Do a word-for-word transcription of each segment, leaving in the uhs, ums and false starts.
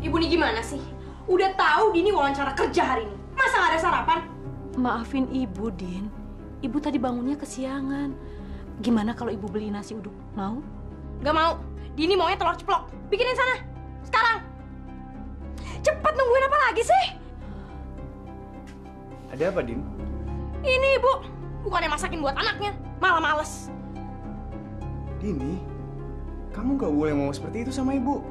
Ibu ini gimana sih? Udah tahu Dini wawancara kerja hari ini. Masa nggak ada sarapan? Maafin Ibu, Din. Ibu tadi bangunnya kesiangan. Gimana kalau Ibu beli nasi uduk? Mau? Nggak mau. Dini maunya telur ceplok. Bikinin sana. Sekarang. Cepat, nungguin apa lagi sih? Ada apa, Din? Ini, Ibu. Bukannya masakin buat anaknya. Malah males. Dini, kamu nggak boleh ngomong seperti itu sama Ibu.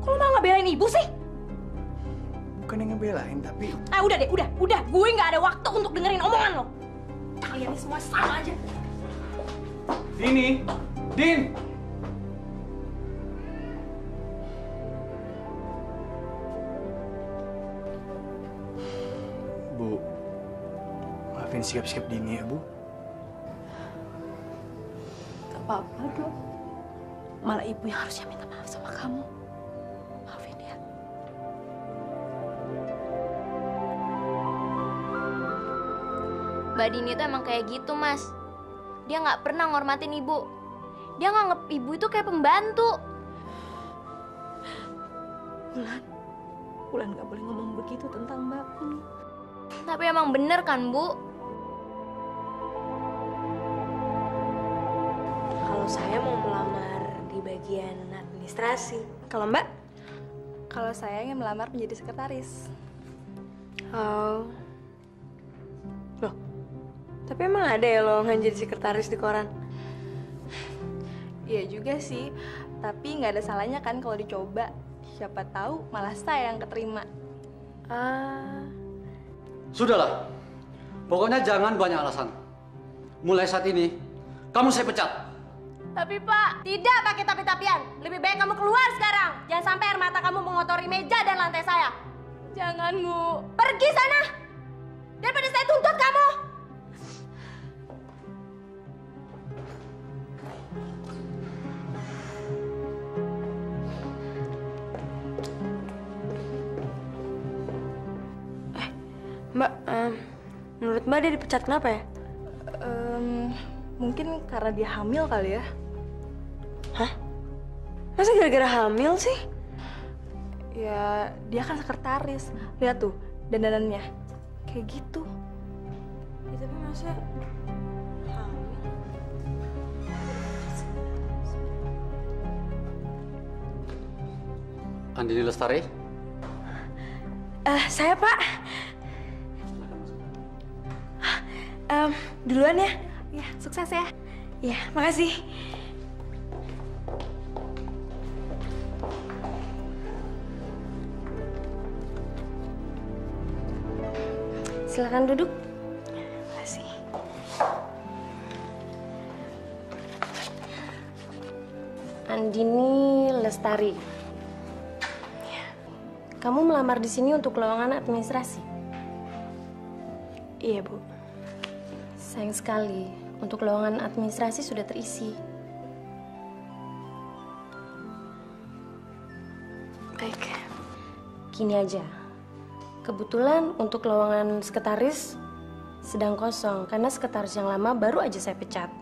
Kok lo malah ngebelain Ibu sih? Bukan yang ngebelain, tapi... Ah, udah deh, udah. Udah, gue nggak ada waktu untuk dengerin omongan lo. Kalian semua sama aja. Dini! Din! Bu, maafin sikap-sikap Dini ya, Bu. Gak apa-apa, Dok. Malah Ibu yang harusnya minta maaf sama kamu. Maafin ya. Mbak Dini tuh emang kayak gitu, Mas. Dia nggak pernah ngormatin Ibu. Dia nganggep Ibu itu kayak pembantu. Bulan, Bulan nggak boleh ngomong begitu tentang Mbak Dini. Tapi emang bener kan, Bu? Kalau saya mau melamar di bagian administrasi. Kalau Mbak? Kalau saya ingin melamar menjadi sekretaris. Oh. Loh, tapi emang ada ya lowongan jadi sekretaris di koran? Iya juga sih, tapi nggak ada salahnya kan kalau dicoba. Siapa tahu malah saya yang keterima. Ah... Sudahlah, pokoknya jangan banyak alasan. Mulai saat ini, kamu saya pecat. Tapi Pak, tidak pakai tapi-tapian. Lebih baik kamu keluar sekarang. Jangan sampai air mata kamu mengotori meja dan lantai saya. Jangan, Bu. Pergi sana, daripada saya tuntut kamu. Mbak, um, menurut Mbak dia dipecat kenapa ya? Um, mungkin karena dia hamil kali ya? Hah? Masa gara-gara hamil sih? Ya, dia kan sekretaris. Lihat tuh, dandanannya. Kayak gitu. Ya, tapi masa... hamil? Andini Lestari? Uh, saya, Pak. Um, duluan ya. Ya, sukses ya. Ya, makasih. Silakan duduk. Makasih. Andini Lestari. Ya. Kamu melamar di sini untuk lowongan administrasi? Iya, Bu. Sayang sekali, untuk lowongan administrasi sudah terisi. Baik. Gini aja, kebetulan untuk lowongan sekretaris sedang kosong, karena sekretaris yang lama baru aja saya pecat.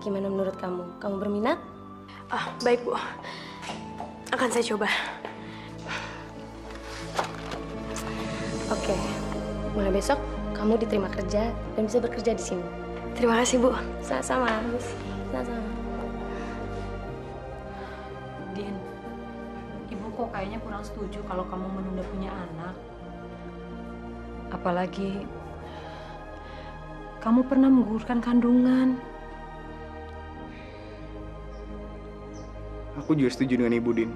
Gimana menurut kamu? Kamu berminat? Ah, baik, Bu. Akan saya coba. Oke, mulai besok kamu diterima kerja dan bisa bekerja di sini. Terima kasih, Bu. Sama-sama. Sama-sama. Din, Ibu kok kayaknya kurang setuju kalau kamu menunda punya anak. Apalagi kamu pernah menggugurkan kandungan. Aku juga setuju dengan Ibu, Din.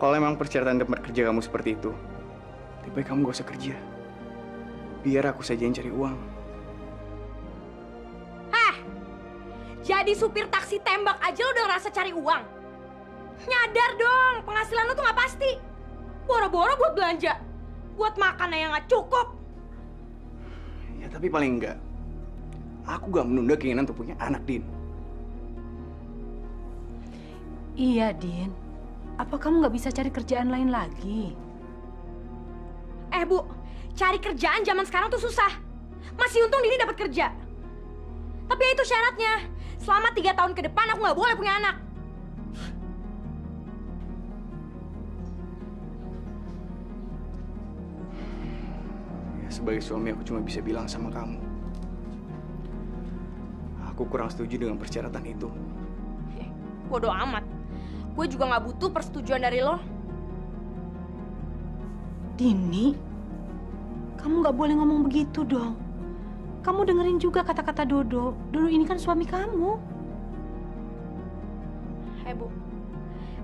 Kalau emang persyaratan tempat kerja kamu seperti itu, lebih baik kamu gak usah kerja. Biar aku saja yang cari uang. Heh, jadi supir taksi tembak aja lo udah ngerasa cari uang. Nyadar dong, penghasilan lo tuh nggak pasti. Boro-boro buat belanja, buat makan yang nggak cukup. Ya tapi paling enggak, aku gak menunda keinginan untuk punya anak, Din. Iya, Din. Apa kamu nggak bisa cari kerjaan lain lagi? Eh, Bu. Cari kerjaan zaman sekarang tuh susah. Masih untung Dini dapat kerja. Tapi ya itu syaratnya. Selama tiga tahun ke depan aku nggak boleh punya anak. sebagai suami aku cuma bisa bilang sama kamu, aku kurang setuju dengan persyaratan itu. Eh, bodoh amat. Gue juga nggak butuh persetujuan dari lo. Dini, kamu nggak boleh ngomong begitu dong. Kamu dengerin juga kata-kata Dodo. Dodo ini kan suami kamu. Hei Bu,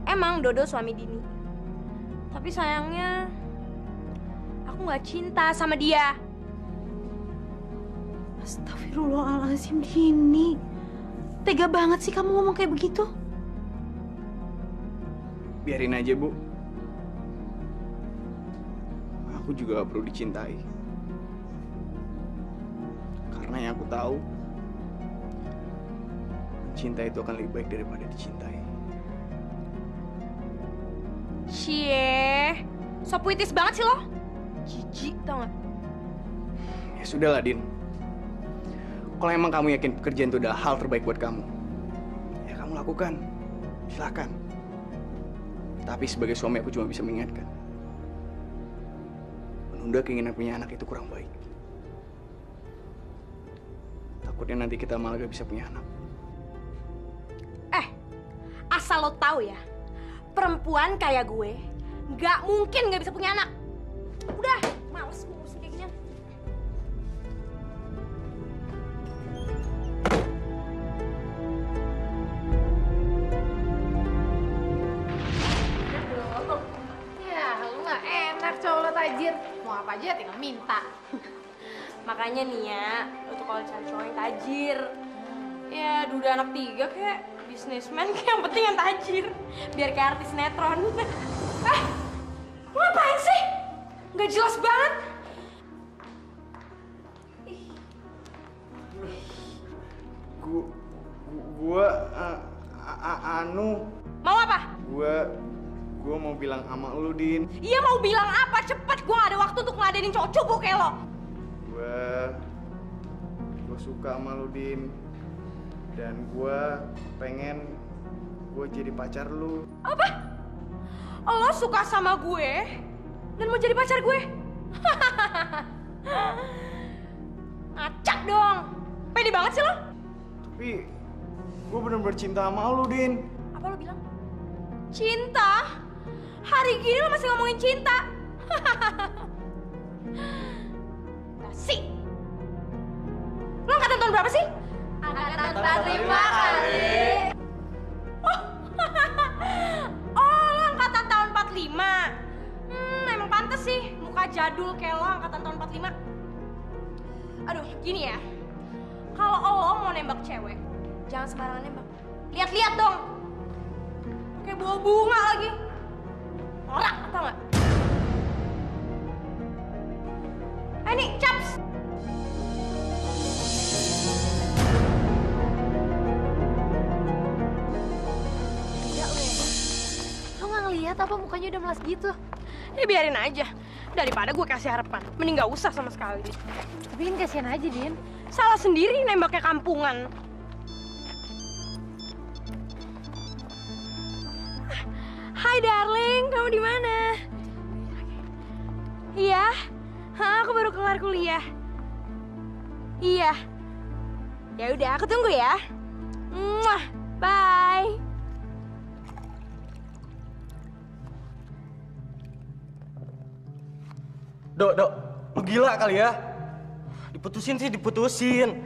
emang Dodo suami Dini. Tapi sayangnya, aku nggak cinta sama dia. Astaghfirullahaladzim, Dini. Tega banget sih kamu ngomong kayak begitu. Biarin aja, Bu. Aku juga gak perlu dicintai. Karena yang aku tahu, cinta itu akan lebih baik daripada dicintai. Cie, so puitis banget sih lo. Jijik, tau gak? Ya sudahlah, Din. Kalau emang kamu yakin pekerjaan itu adalah hal terbaik buat kamu, ya kamu lakukan, silakan. Tapi sebagai suami aku cuma bisa mengingatkan, menunda keinginan punya anak itu kurang baik. Takutnya nanti kita malah gak bisa punya anak. Eh, asal lo tahu ya, perempuan kayak gue gak mungkin gak bisa punya anak. Udah, males ngurusin kayak gini. Mau apa aja tinggal minta. Makanya nih ya, lo tuh kalau cari cowok yang tajir, ya duda anak tiga kayak bisnismen, kayak yang penting yang tajir, biar kayak artis netron. Eh, lo ngapain sih? Nggak jelas banget. Gu, gua, uh, anu. Mau apa? Gua. Gue mau bilang sama lu, Din. Iya, mau bilang apa? Cepet, gue gak ada waktu untuk ngeladenin cowok cupu kayak lo. Gue... Gue suka sama lu, Din. Dan gue pengen gue jadi pacar lu. Apa? Lo suka sama gue dan mau jadi pacar gue? Ngacak dong. Pede banget sih lo. Tapi gue bener-bener cinta sama lu, Din. Apa lo bilang? Cinta? Hari gini lo masih ngomongin cinta? Kasih. Lo angkatan tahun berapa sih? Angkatan tahun lima kali. Oh, oh, lo angkatan tahun empat puluh lima. Hmm, emang pantes sih muka jadul kayak lo angkatan tahun empat puluh lima. Aduh, gini ya. Kalau lo mau nembak cewek, jangan sembarangan nembak. Lihat-lihat dong. Kayak bawa bunga lagi. Orang, tau gak? Eh, nih, caps! Ya, lo. Lo gak ngeliat apa mukanya udah melas gitu? Ya biarin aja. Daripada gue kasih harapan, mending gak usah sama sekali. Tapi kan kasihan aja, Din. Salah sendiri nembaknya kampungan. Hai darling, kamu di mana? Iya, ha, aku baru kelar kuliah. Iya. Ya udah, aku tunggu ya. Muah, bye. Dok, dok, lu gila kali ya? Diputusin sih, diputusin.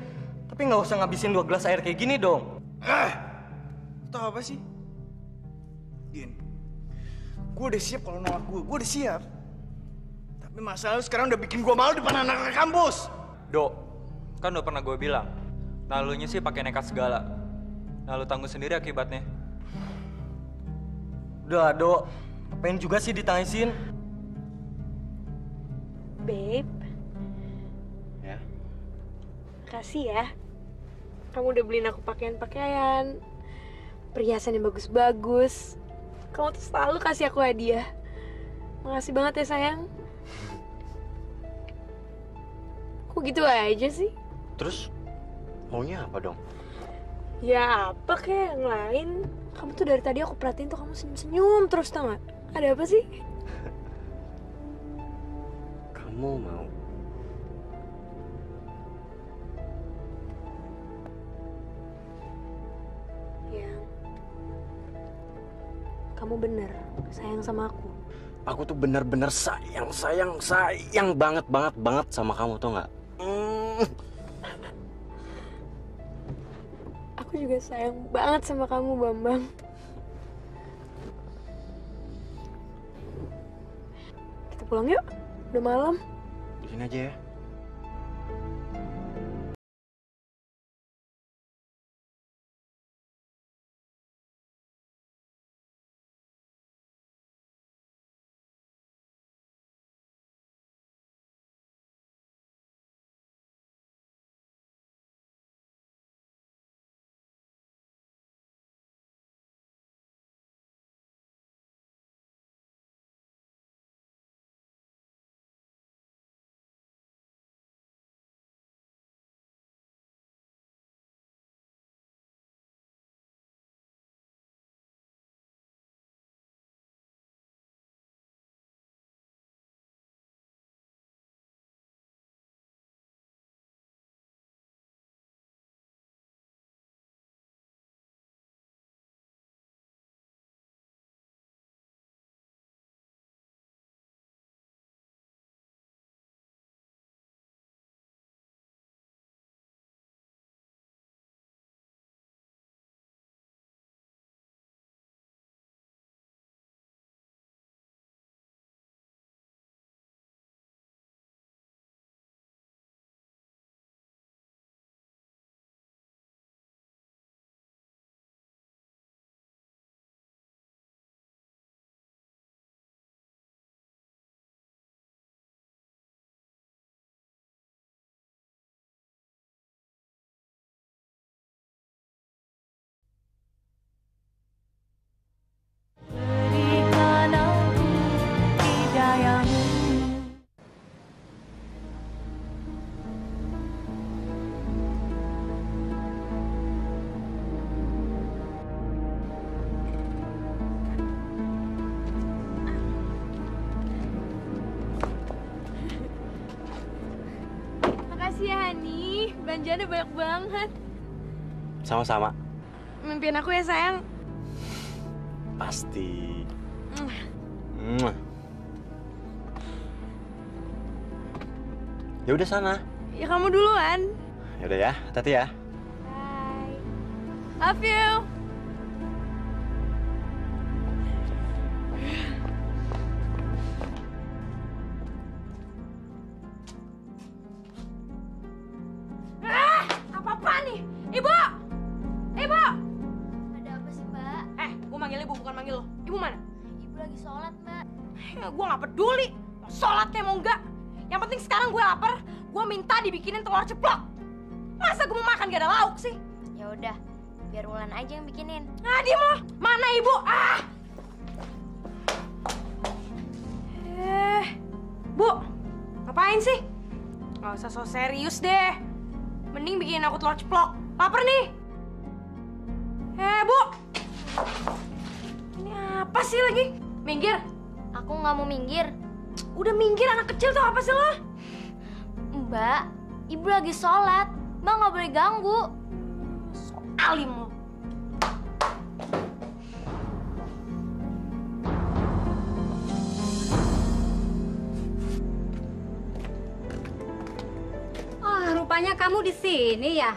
Tapi nggak usah ngabisin dua gelas air kayak gini dong. Eh, tau apa sih? Din, gue udah siap kalau nolak gue, gue udah siap. Tapi masalah lu sekarang udah bikin gue malu depan anak-anak kampus. Dok, kan udah pernah gue bilang, nalunya sih pakai nekat segala. Nalu tanggung sendiri akibatnya. Udah, Dok, ngapain juga sih ditangisin? Babe. Ya? Makasih ya. Kamu udah beliin aku pakaian-pakaian, perhiasan yang bagus-bagus. Kamu tuh selalu kasih aku hadiah. Makasih banget ya, sayang. Kok gitu aja sih? Terus, maunya apa dong? Ya apa kayak yang lain. Kamu tuh dari tadi aku perhatiin tuh kamu senyum-senyum terus, tau gak? Ada apa sih? Kamu mau kamu bener sayang sama aku. Aku tuh bener-bener sayang, sayang, sayang banget, banget, banget sama kamu, tau nggak? Mm. Aku juga sayang banget sama kamu, Bambang. Kita pulang yuk, udah malam. Di sini aja ya. Makasih ya, Hani. Belanjaannya banyak banget. Sama-sama. Mimpiin aku ya, sayang. Pasti. Mm. Ya udah sana. Ya kamu duluan. Ya udah ya, hati-hati ya. Bye. Love you. Bikinin telur ceplok. Masa gue mau makan gak ada lauk sih? Ya udah, biar Wulan aja yang bikinin. Ah, diem lo. Mana ibu? Ah. Eh, Bu, ngapain sih? Gak usah so serius deh. Mending bikinin aku telur ceplok. Laper nih. Eh, Bu. Ini apa sih lagi? Minggir. Aku nggak mau minggir. Udah minggir, anak kecil tuh apa sih lo? Mbak, Ibu lagi sholat, Mbak nggak boleh ganggu. Alim lo. Oh, rupanya kamu di sini ya.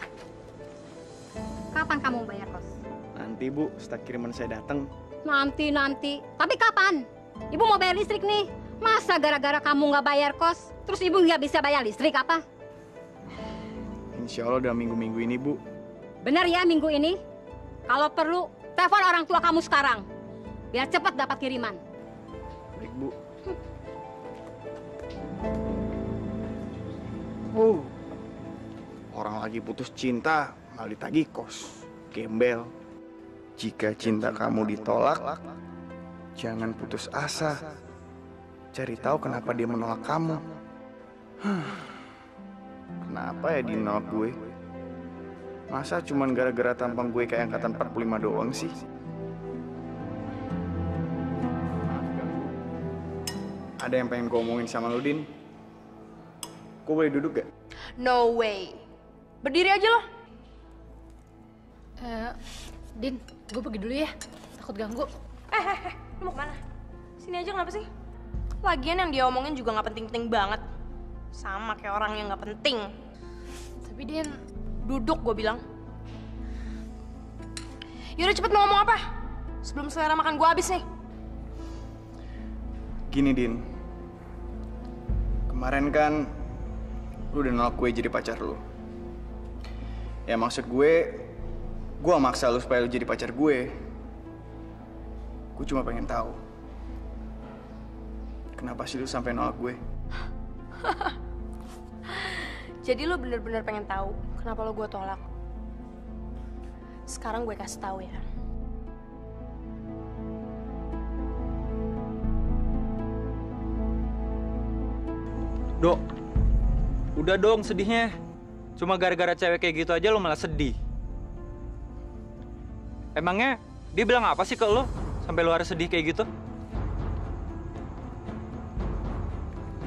Kapan kamu bayar kos? Nanti Bu, setelah kiriman saya datang. Nanti nanti. Tapi kapan? Ibu mau bayar listrik nih. Masa gara-gara kamu nggak bayar kos, terus Ibu nggak bisa bayar listrik apa? Insya Allah udah minggu-minggu ini, Bu. Benar ya minggu ini? Kalau perlu, telepon orang tua kamu sekarang. Biar cepat dapat kiriman. Baik, Bu. Hmm. Uh, orang lagi putus cinta, malah ditagih kos. Gembel. Jika cinta, cinta kamu ditolak, ditolak, jangan putus asa. Cari tahu kenapa dia menolak kamu. Huh. Kenapa ya Dini nolak gue? Masa cuman gara-gara tampang gue kayak angkatan empat puluh lima doang sih? Ada yang pengen gue omongin sama lu, Din? Gue boleh duduk gak? No way. Berdiri aja lo. Uh, Din, gue pergi dulu ya. Takut ganggu. Eh, eh, eh, lu mau kemana? Sini aja kenapa sih? Lagian yang dia omongin juga nggak penting-penting banget. Sama kayak orang yang nggak penting. Tapi dia duduk, gue bilang. Yaudah cepet mau ngomong apa? Sebelum selera makan gue habis nih. Gini, Din. Kemarin kan lu udah nolak gue jadi pacar lu. Ya maksud gue, gue maksa lu supaya lu jadi pacar gue. Gue cuma pengen tahu, kenapa sih lu sampai nolak gue? Jadi lu bener-bener pengen tahu kenapa lu gue tolak? Sekarang gue kasih tahu ya. Dok, udah dong sedihnya. Cuma gara-gara cewek kayak gitu aja lo malah sedih. Emangnya dia bilang apa sih ke lo sampai lo harus sedih kayak gitu?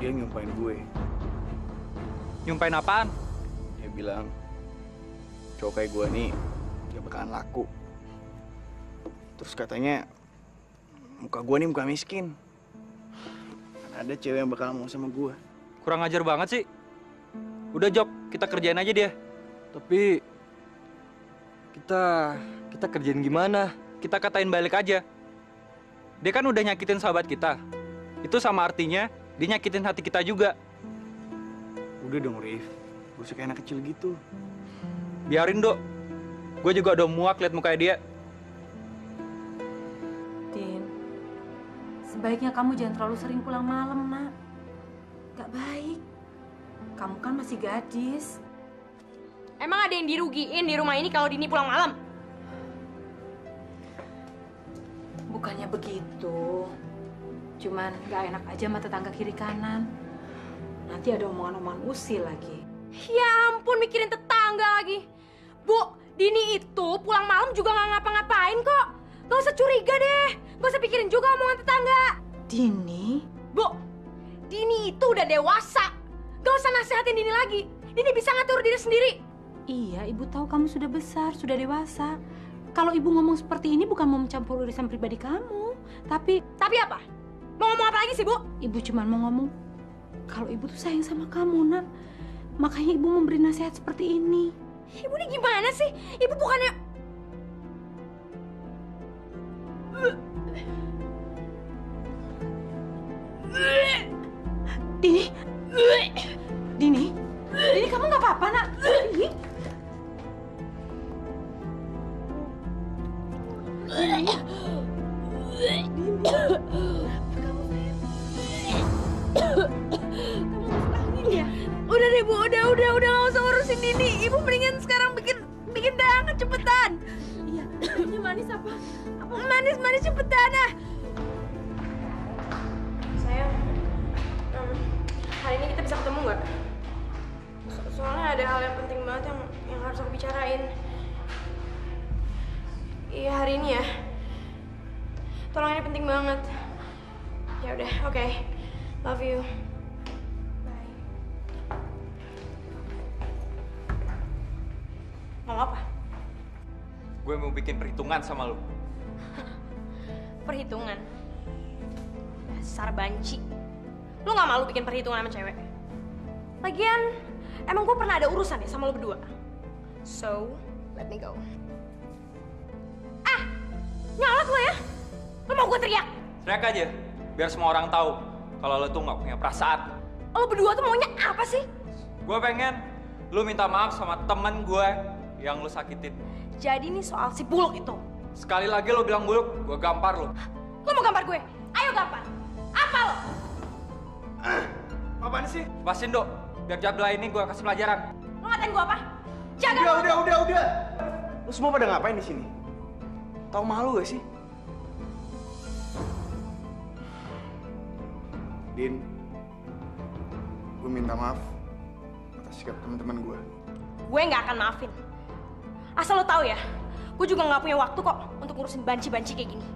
Dia nyumpain gue. Nyumpain apaan? Dia bilang cowok kayak gue nih gak bakalan laku. Terus katanya muka gue nih muka miskin. Ada cewek yang bakalan mau sama gue. Kurang ajar banget sih. Udah Job, kita kerjain aja dia. Tapi kita kita kerjain gimana? Kita katain balik aja. Dia kan udah nyakitin sahabat kita. Itu sama artinya dia nyakitin hati kita juga. Udah dong, Rif. Gue suka anak kecil gitu. Biarin, Dok. Gue juga udah muak liat mukanya dia. Din, sebaiknya kamu jangan terlalu sering pulang malam, Nak. Gak baik. Kamu kan masih gadis. Emang ada yang dirugiin di rumah ini kalau Dini pulang malam? Bukannya begitu. Cuman gak enak aja sama tetangga kiri kanan. Nanti ada omongan-omongan usil lagi. Ya ampun, mikirin tetangga lagi. Bu, Dini itu pulang malam juga gak ngapa-ngapain kok. Gak usah curiga deh. Gak usah pikirin juga omongan tetangga. Dini? Bu, Dini itu udah dewasa. Gak usah nasihatin Dini lagi. Dini bisa ngatur diri sendiri. Iya, Ibu tahu kamu sudah besar, sudah dewasa. Kalau Ibu ngomong seperti ini bukan mau mencampur urusan pribadi kamu. Tapi... Tapi apa? Mau ngomong apa lagi sih, Bu? Ibu cuma mau ngomong kalau Ibu tuh sayang sama kamu, Nak. Makanya Ibu memberi nasihat seperti ini. Ibu ini gimana sih? Ibu bukannya... Dini... Dini, Dini kamu nggak apa-apa, Nak? Dini, Dini, kamu kamu ya? Udah deh Bu, udah, udah, udah nggak usah urusin Dini. Ibu mendingan sekarang bikin bikin dangkal cepetan. Iya, ini manis apa? Apa manis manis cepetan ah? Sayang. Hari ini kita bisa ketemu nggak? So soalnya ada hal yang penting banget yang, yang harus aku bicarain. Iya hari ini ya. Tolong ini penting banget. Ya udah, oke. Okay. Love you. Bye. Mau apa? Gue mau bikin perhitungan sama lo. Perhitungan? Dasar banci. Lu gak malu bikin perhitungan sama cewek? Lagian, emang gue pernah ada urusan ya sama lu berdua? So, let me go. Ah! Nyolot lo ya? Lu mau gue teriak? Teriak aja, biar semua orang tahu kalau lu tuh gak punya perasaan. Lu berdua tuh maunya apa sih? Gue pengen lu minta maaf sama temen gue yang lu sakitin. Jadi nih soal si buluk itu? Sekali lagi lu bilang buluk, gue gampar lu. Lu mau gampar gue? Ayo gampar! Apa lo? Apaan sih? Lepasin, Dok. Biar jadwal ini gue kasih pelajaran. Lo ngatain gue apa? Jaga! Udah, udah, udah, udah! Lo semua pada ngapain di sini? Tahu malu gak sih? Din, gue minta maaf atas sikap teman-teman gue. Gue nggak akan maafin. Asal lo tahu ya, gue juga nggak punya waktu kok untuk ngurusin banci-banci kayak gini.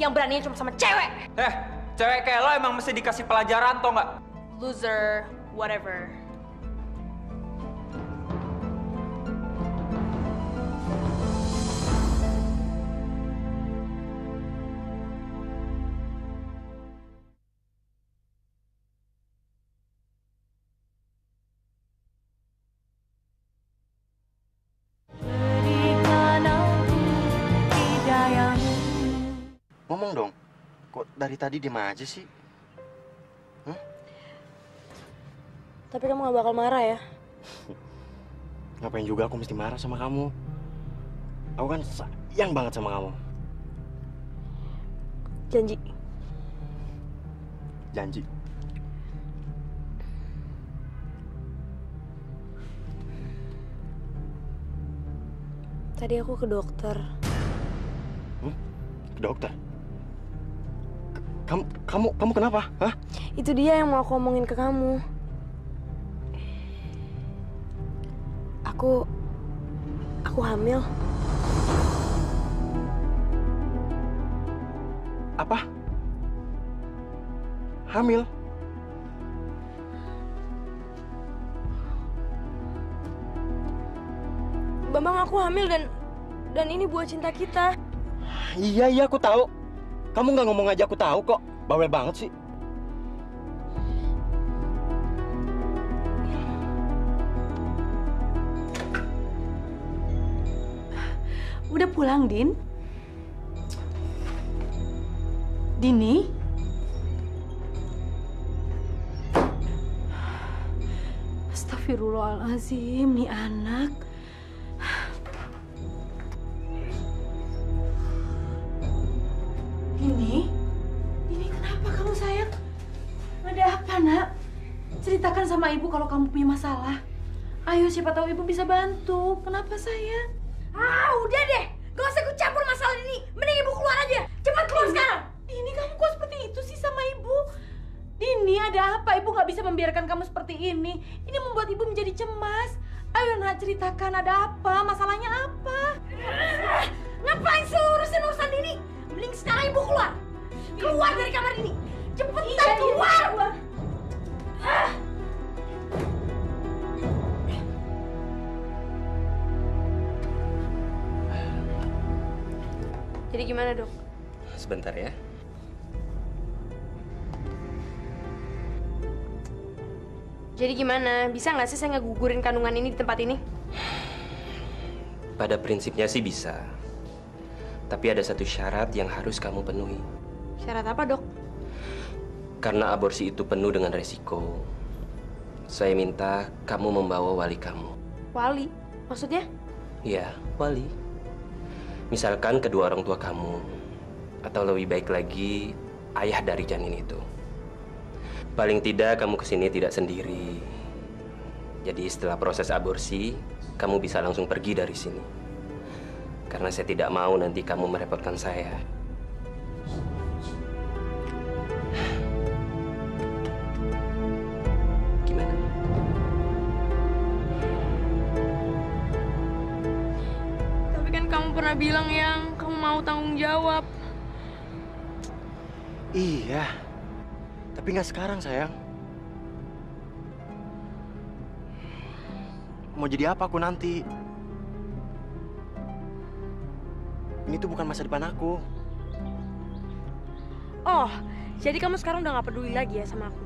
Yang beraninya cuma sama cewek. Eh! Cewek kayak lo emang mesti dikasih pelajaran, tau nggak? Loser, whatever. Ngomong dong, kok dari tadi diem aja sih? Hah? Tapi kamu gak bakal marah ya? Ngapain juga aku mesti marah sama kamu? Aku kan sayang banget sama kamu. Janji. Janji. Tadi aku ke dokter. Hmm? Ke dokter? Kamu, kamu, kamu kenapa? Hah? Itu dia yang mau aku omongin ke kamu. Aku, aku hamil. Apa? Hamil? Bambang, aku hamil dan dan ini buah cinta kita. Iya, iya, aku tahu. Kamu nggak ngomong aja aku tahu kok. Bawel banget sih. Udah pulang, Din? Dini? Astaghfirullahaladzim, nih anak. Dini? Dini, kenapa kamu sayang? Ada apa, nak? Ceritakan sama ibu kalau kamu punya masalah. Ayo, siapa tahu ibu bisa bantu. Kenapa sayang? Ah, udah deh. Gak usah ikut campur masalah ini. Mending ibu keluar aja. Cepat keluar sekarang. Dini, kamu kok seperti itu sih sama ibu? Dini, ada apa? Ibu gak bisa membiarkan kamu seperti ini. Ini membuat ibu menjadi cemas. Ayo, nak, ceritakan ada apa? Masalahnya apa? Ngapain sih urusin urusan Dini? Mending sekarang ibu keluar. Keluar dari kamar Dini. Cepetan keluar. Ah. Jadi gimana, Dok? Sebentar ya. Jadi gimana? Bisa nggak sih saya ngegugurin kandungan ini di tempat ini? Pada prinsipnya sih bisa. Tapi ada satu syarat yang harus kamu penuhi. Syarat apa, Dok? Karena aborsi itu penuh dengan resiko. Saya minta kamu membawa wali kamu. Wali? Maksudnya? Iya, wali. Misalkan kedua orang tua kamu, atau lebih baik lagi, ayah dari janin itu. Paling tidak kamu kesini tidak sendiri. Jadi setelah proses aborsi, kamu bisa langsung pergi dari sini. Karena saya tidak mau nanti kamu merepotkan saya. Pernah bilang yang kamu mau tanggung jawab. Iya, tapi nggak sekarang sayang. Mau jadi apa aku nanti? Ini tuh bukan masa depan aku. Oh, jadi kamu sekarang udah nggak peduli lagi ya sama aku?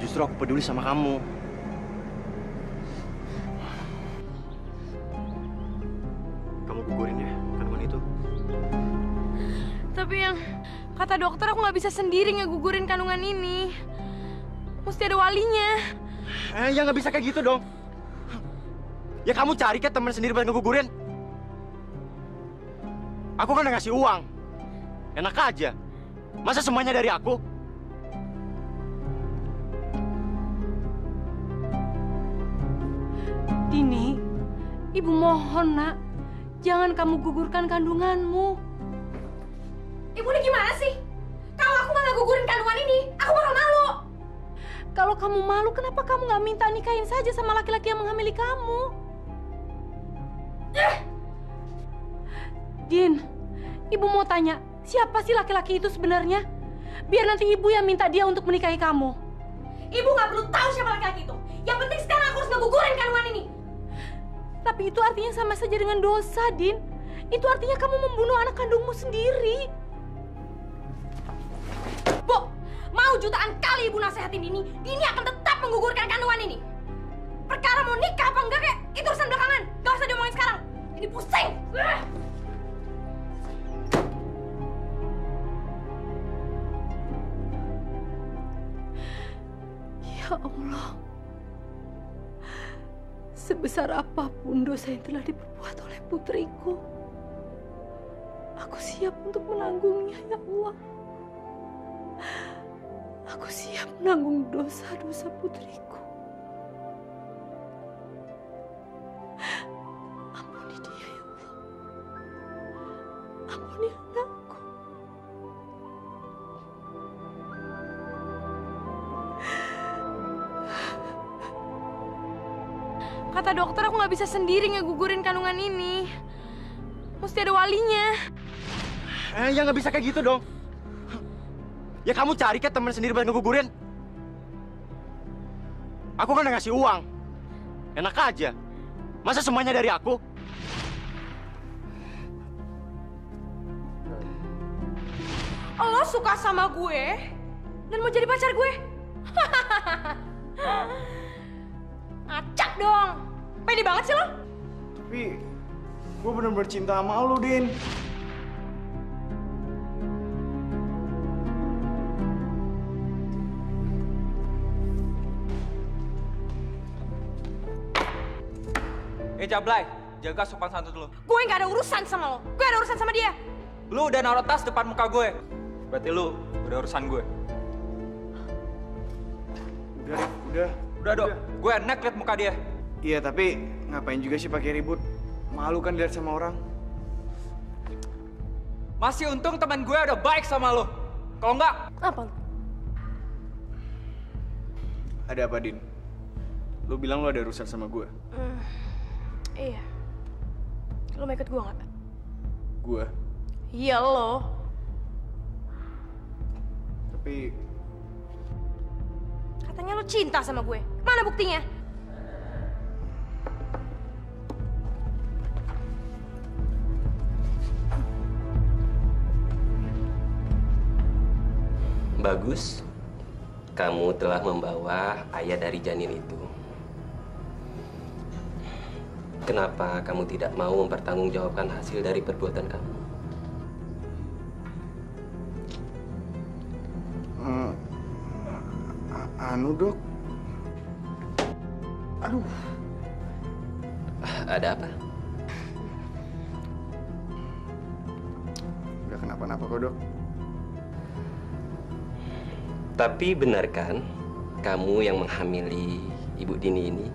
Justru aku peduli sama kamu. Kata dokter, aku nggak bisa sendiri ngegugurin kandungan ini. Mesti ada walinya. Eh, ya nggak bisa kayak gitu dong. Ya kamu cari ke teman sendiri buat ngegugurin. Aku kan udah ngasih uang. Enak aja. Masa semuanya dari aku? Dini, ibu mohon, nak. Jangan kamu gugurkan kandunganmu. Ibu ini gimana sih? Kalau aku malah gugurin kandungan ini, aku bakal malu. Kalau kamu malu, kenapa kamu nggak minta nikahin saja sama laki-laki yang menghamili kamu? Eh. Din, ibu mau tanya, siapa sih laki-laki itu sebenarnya? Biar nanti ibu yang minta dia untuk menikahi kamu. Ibu nggak perlu tahu siapa laki-laki itu. Yang penting sekarang aku harus ngegugurin kandungan ini. Tapi itu artinya sama saja dengan dosa, Din. Itu artinya kamu membunuh anak kandungmu sendiri. Bu, mau jutaan kali ibu nasehatin Dini, Dini akan tetap menggugurkan kandungan ini. Perkara mau nikah apa enggak, kayak itu urusan belakangan. Gak usah Ini pusing. Ya Allah. Sebesar apapun dosa yang telah diperbuat oleh putriku, aku siap untuk menanggungnya, ya Allah. Aku siap menanggung dosa-dosa putriku. Ampuni dia, ya Allah. Ampuni anakku. Kata dokter aku nggak bisa sendiri ngegugurin kandungan ini. Mesti ada walinya. Eh, ya nggak bisa kayak gitu dong. Ya kamu cari ke teman sendiri buat ngegugurin. Aku kan udah ngasih uang. Enak aja. Masa semuanya dari aku? Lo suka sama gue dan mau jadi pacar gue? Ngacak dong. Pede banget sih lo. Tapi gue bener-bener cinta sama lo, Din. Eh, Jablay, jaga sopan santun dulu. Gue nggak ada urusan sama lo. Gue ada urusan sama dia. Lu udah naruh tas depan muka gue. Berarti lu udah urusan gue. Udah, udah. Udah, Dok. Gue enak liat muka dia. Iya, tapi ngapain juga sih pakai ribut? Malu kan dilihat sama orang. Masih untung teman gue udah baik sama lo. Kalau nggak... Apa? Ada apa, Din? Lu bilang lu ada urusan sama gue. Mm. Iya. Lo mau ikut gue nggak? Gue? Iya, lo. Tapi... Katanya lo cinta sama gue. Mana buktinya? Bagus. Kamu telah membawa ayah dari janin itu. Kenapa kamu tidak mau mempertanggungjawabkan hasil dari perbuatan kamu? Uh, anu, Dok. Aduh. Ada apa? Enggak kenapa-napa kok, Dok. Tapi benar kan kamu yang menghamili Ibu Dini ini?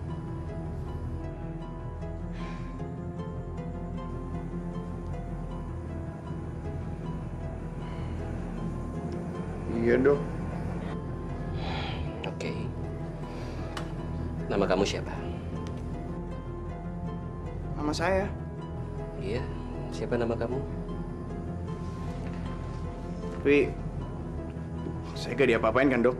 Iya, Dok. Oke. Okay. Nama kamu siapa? Nama saya. Iya. Siapa nama kamu? Tapi... saya gak diapa-apain kan, Dok?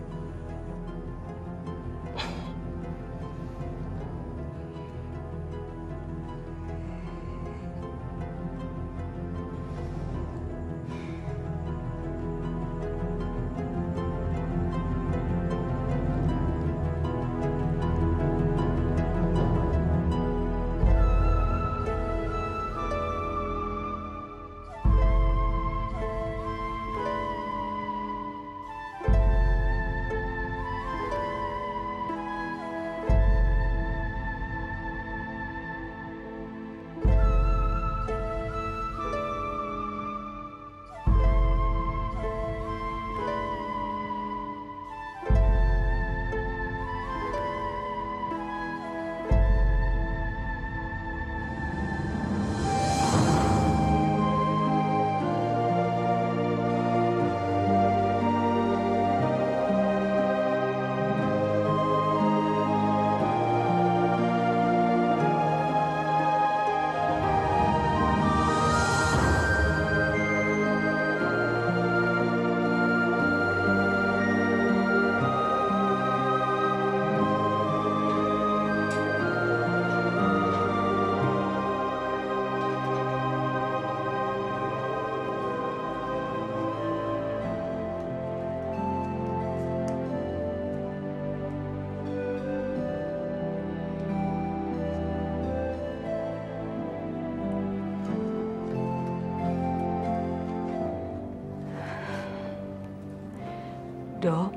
Dodo,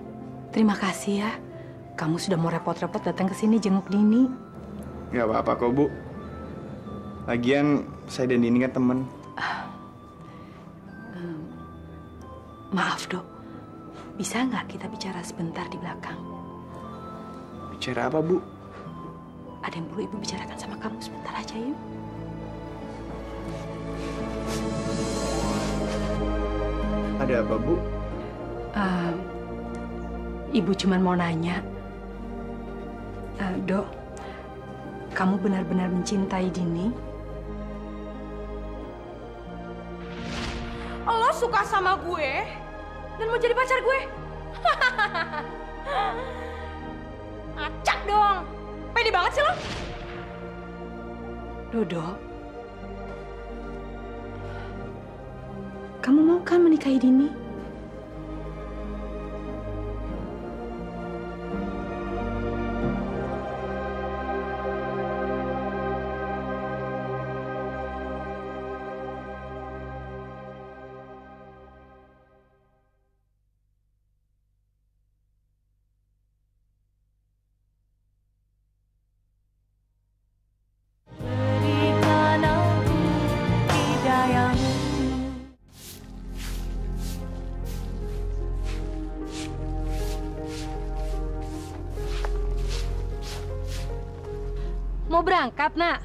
terima kasih ya. Kamu sudah mau repot-repot datang ke sini jenguk Dini. Nggak apa-apa kok, Bu. Lagian, saya dan Dini kan temen. Uh, um, maaf, Dok. Bisa nggak kita bicara sebentar di belakang? Bicara apa, Bu? Ada yang perlu Ibu bicarakan sama kamu sebentar aja, yuk. Ada apa, Bu? Uh, Ibu cuma mau nanya. Uh, Dok, kamu benar-benar mencintai Dini? Lo suka sama gue dan mau jadi pacar gue? Acak dong. Pede banget sih lo. Dodo, kamu mau kan menikahi Dini? Mau berangkat, Nak?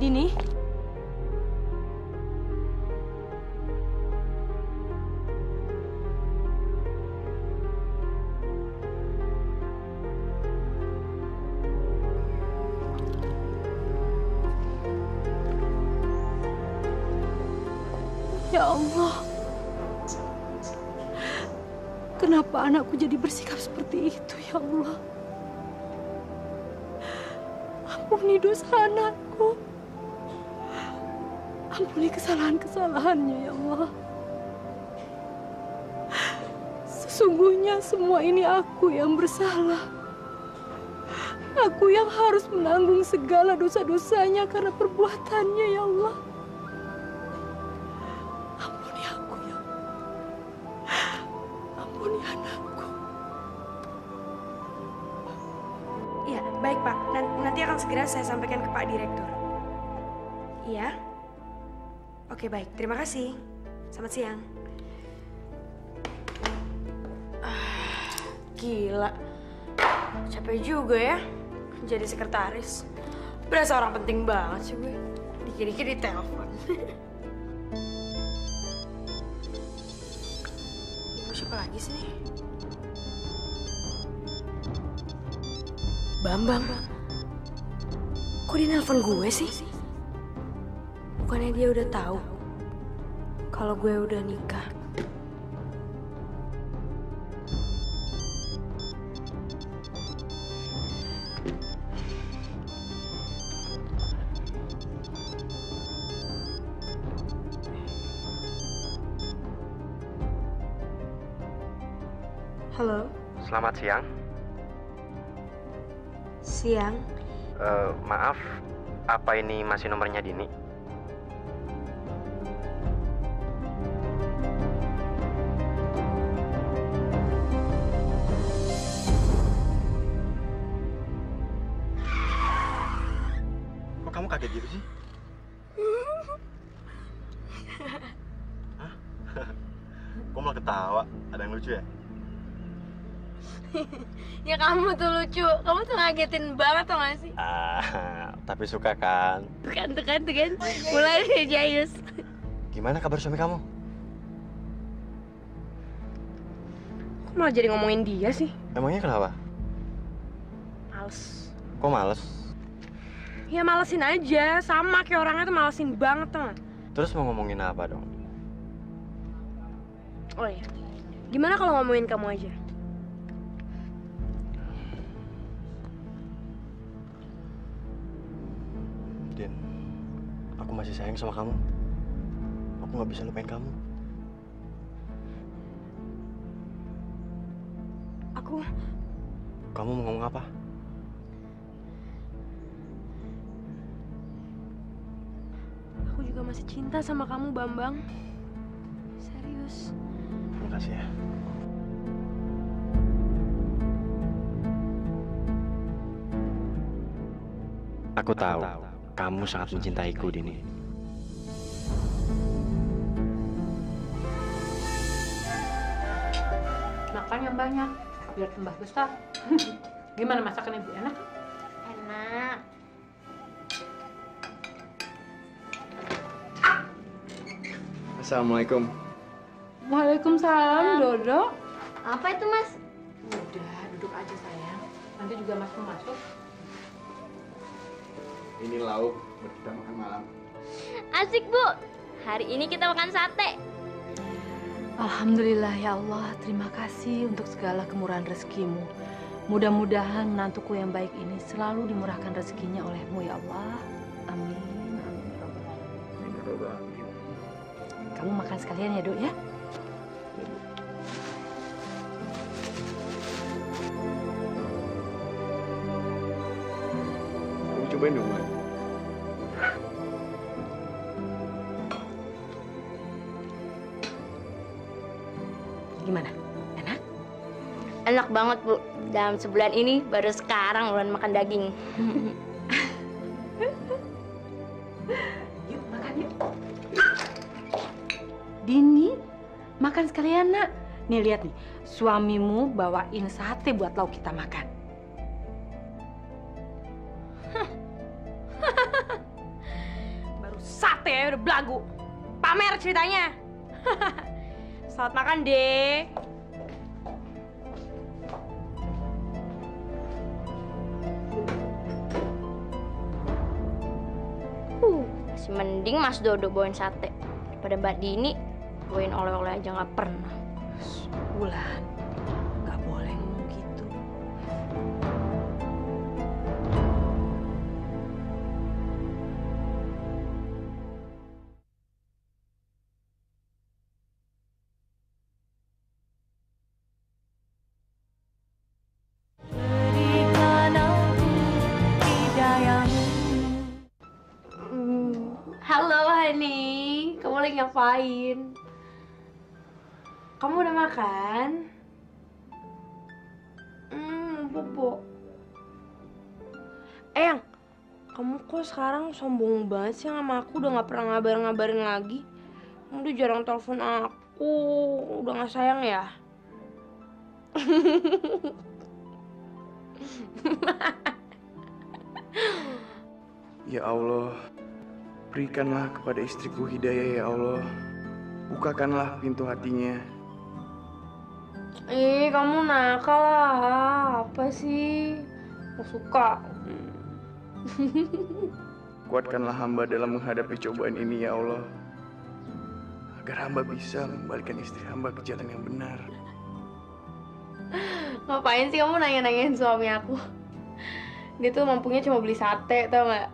Dini? Ya Allah, kenapa anakku jadi bersikap seperti itu, ya Allah? Ampuni dosa anakku. Ampuni kesalahan-kesalahannya, ya Allah. Sesungguhnya semua ini aku yang bersalah. Aku yang harus menanggung segala dosa-dosanya karena perbuatannya, ya Allah. Baik, Pak. Nanti akan segera saya sampaikan ke Pak Direktur. Iya? Oke, baik. Terima kasih. Selamat siang. Ah, gila. Capek juga ya jadi sekretaris. Berasa orang penting banget sih gue. Dikit-dikit ditelepon. Siapa lagi sih nih? Bambang, kok dia nelfon gue sih? Bukannya dia udah tahu kalau gue udah nikah? Halo. Selamat siang. Siang. Uh, maaf, apa ini masih nomornya Dini? Kok kamu kaget gitu sih? Hah? Kok malah ketawa? Ada yang lucu ya? Ya kamu tuh lucu, kamu tuh ngagetin banget tau gak sih? Ah, tapi suka kan? Kan, tuh kan, tuh kan, mulai dari Jayus. Gimana kabar suami kamu? Kok malah jadi ngomongin dia sih? Emangnya kenapa? Males. Kok males? Ya malesin aja, sama kayak orangnya tuh malesin banget tau gak? Terus mau ngomongin apa dong? Oh iya, gimana kalau ngomongin kamu aja? Din, aku masih sayang sama kamu. Aku nggak bisa lupain kamu. aku. Kamu mau ngomong apa? Aku juga masih cinta sama kamu, Bambang. Serius. Makasih ya. Aku tahu, kamu sangat mencintaiku, Dini. Makan yang banyak, biar tambah besar. Gimana masakan ibu, enak? Enak. Assalamualaikum. Waalaikumsalam, Dodo. Apa itu, Mas? Udah, duduk aja, sayang. Nanti juga Mas mau masuk. Ini lauk buat kita makan malam. Asik, Bu. Hari ini kita makan sate. Alhamdulillah, ya Allah. Terima kasih untuk segala kemurahan rezekimu. Mudah-mudahan menantuku yang baik ini selalu dimurahkan rezekinya olehmu, ya Allah. Amin. Kamu makan sekalian ya, Dok, ya? Cobain dong, Mai. Gimana? Enak? Enak banget, Bu. Dalam sebulan ini, baru sekarang bulan makan daging. Yuk, makan yuk. Dini, makan sekalian, Nak. Nih, lihat nih. Suamimu bawain sate buat lauk kita makan. Udah belagu, pamer ceritanya. Selamat makan deh. Uh, masih mending Mas Dodo bawain sate daripada Mbak Dini bawain oleh-oleh aja nggak pernah. Bulan, nggak boleh ngomong gitu. Ngapain? Kamu udah makan? Hmm, bobo. Eyang, kamu kok sekarang sombong banget sih sama aku? Udah nggak pernah ngabar-ngabarin lagi. Kamu udah jarang telepon aku. Udah nggak sayang ya? Ya Allah. Berikanlah kepada istriku hidayah, ya Allah. Bukakanlah pintu hatinya. Ih, kamu nakal lah. Apa sih? Aku suka. Kuatkanlah hamba dalam menghadapi cobaan ini, ya Allah. Agar hamba bisa mengembalikan istri hamba ke jalan yang benar. Ngapain sih kamu nanya-nanyain suami aku? Dia tuh mampunya cuma beli sate, tau gak?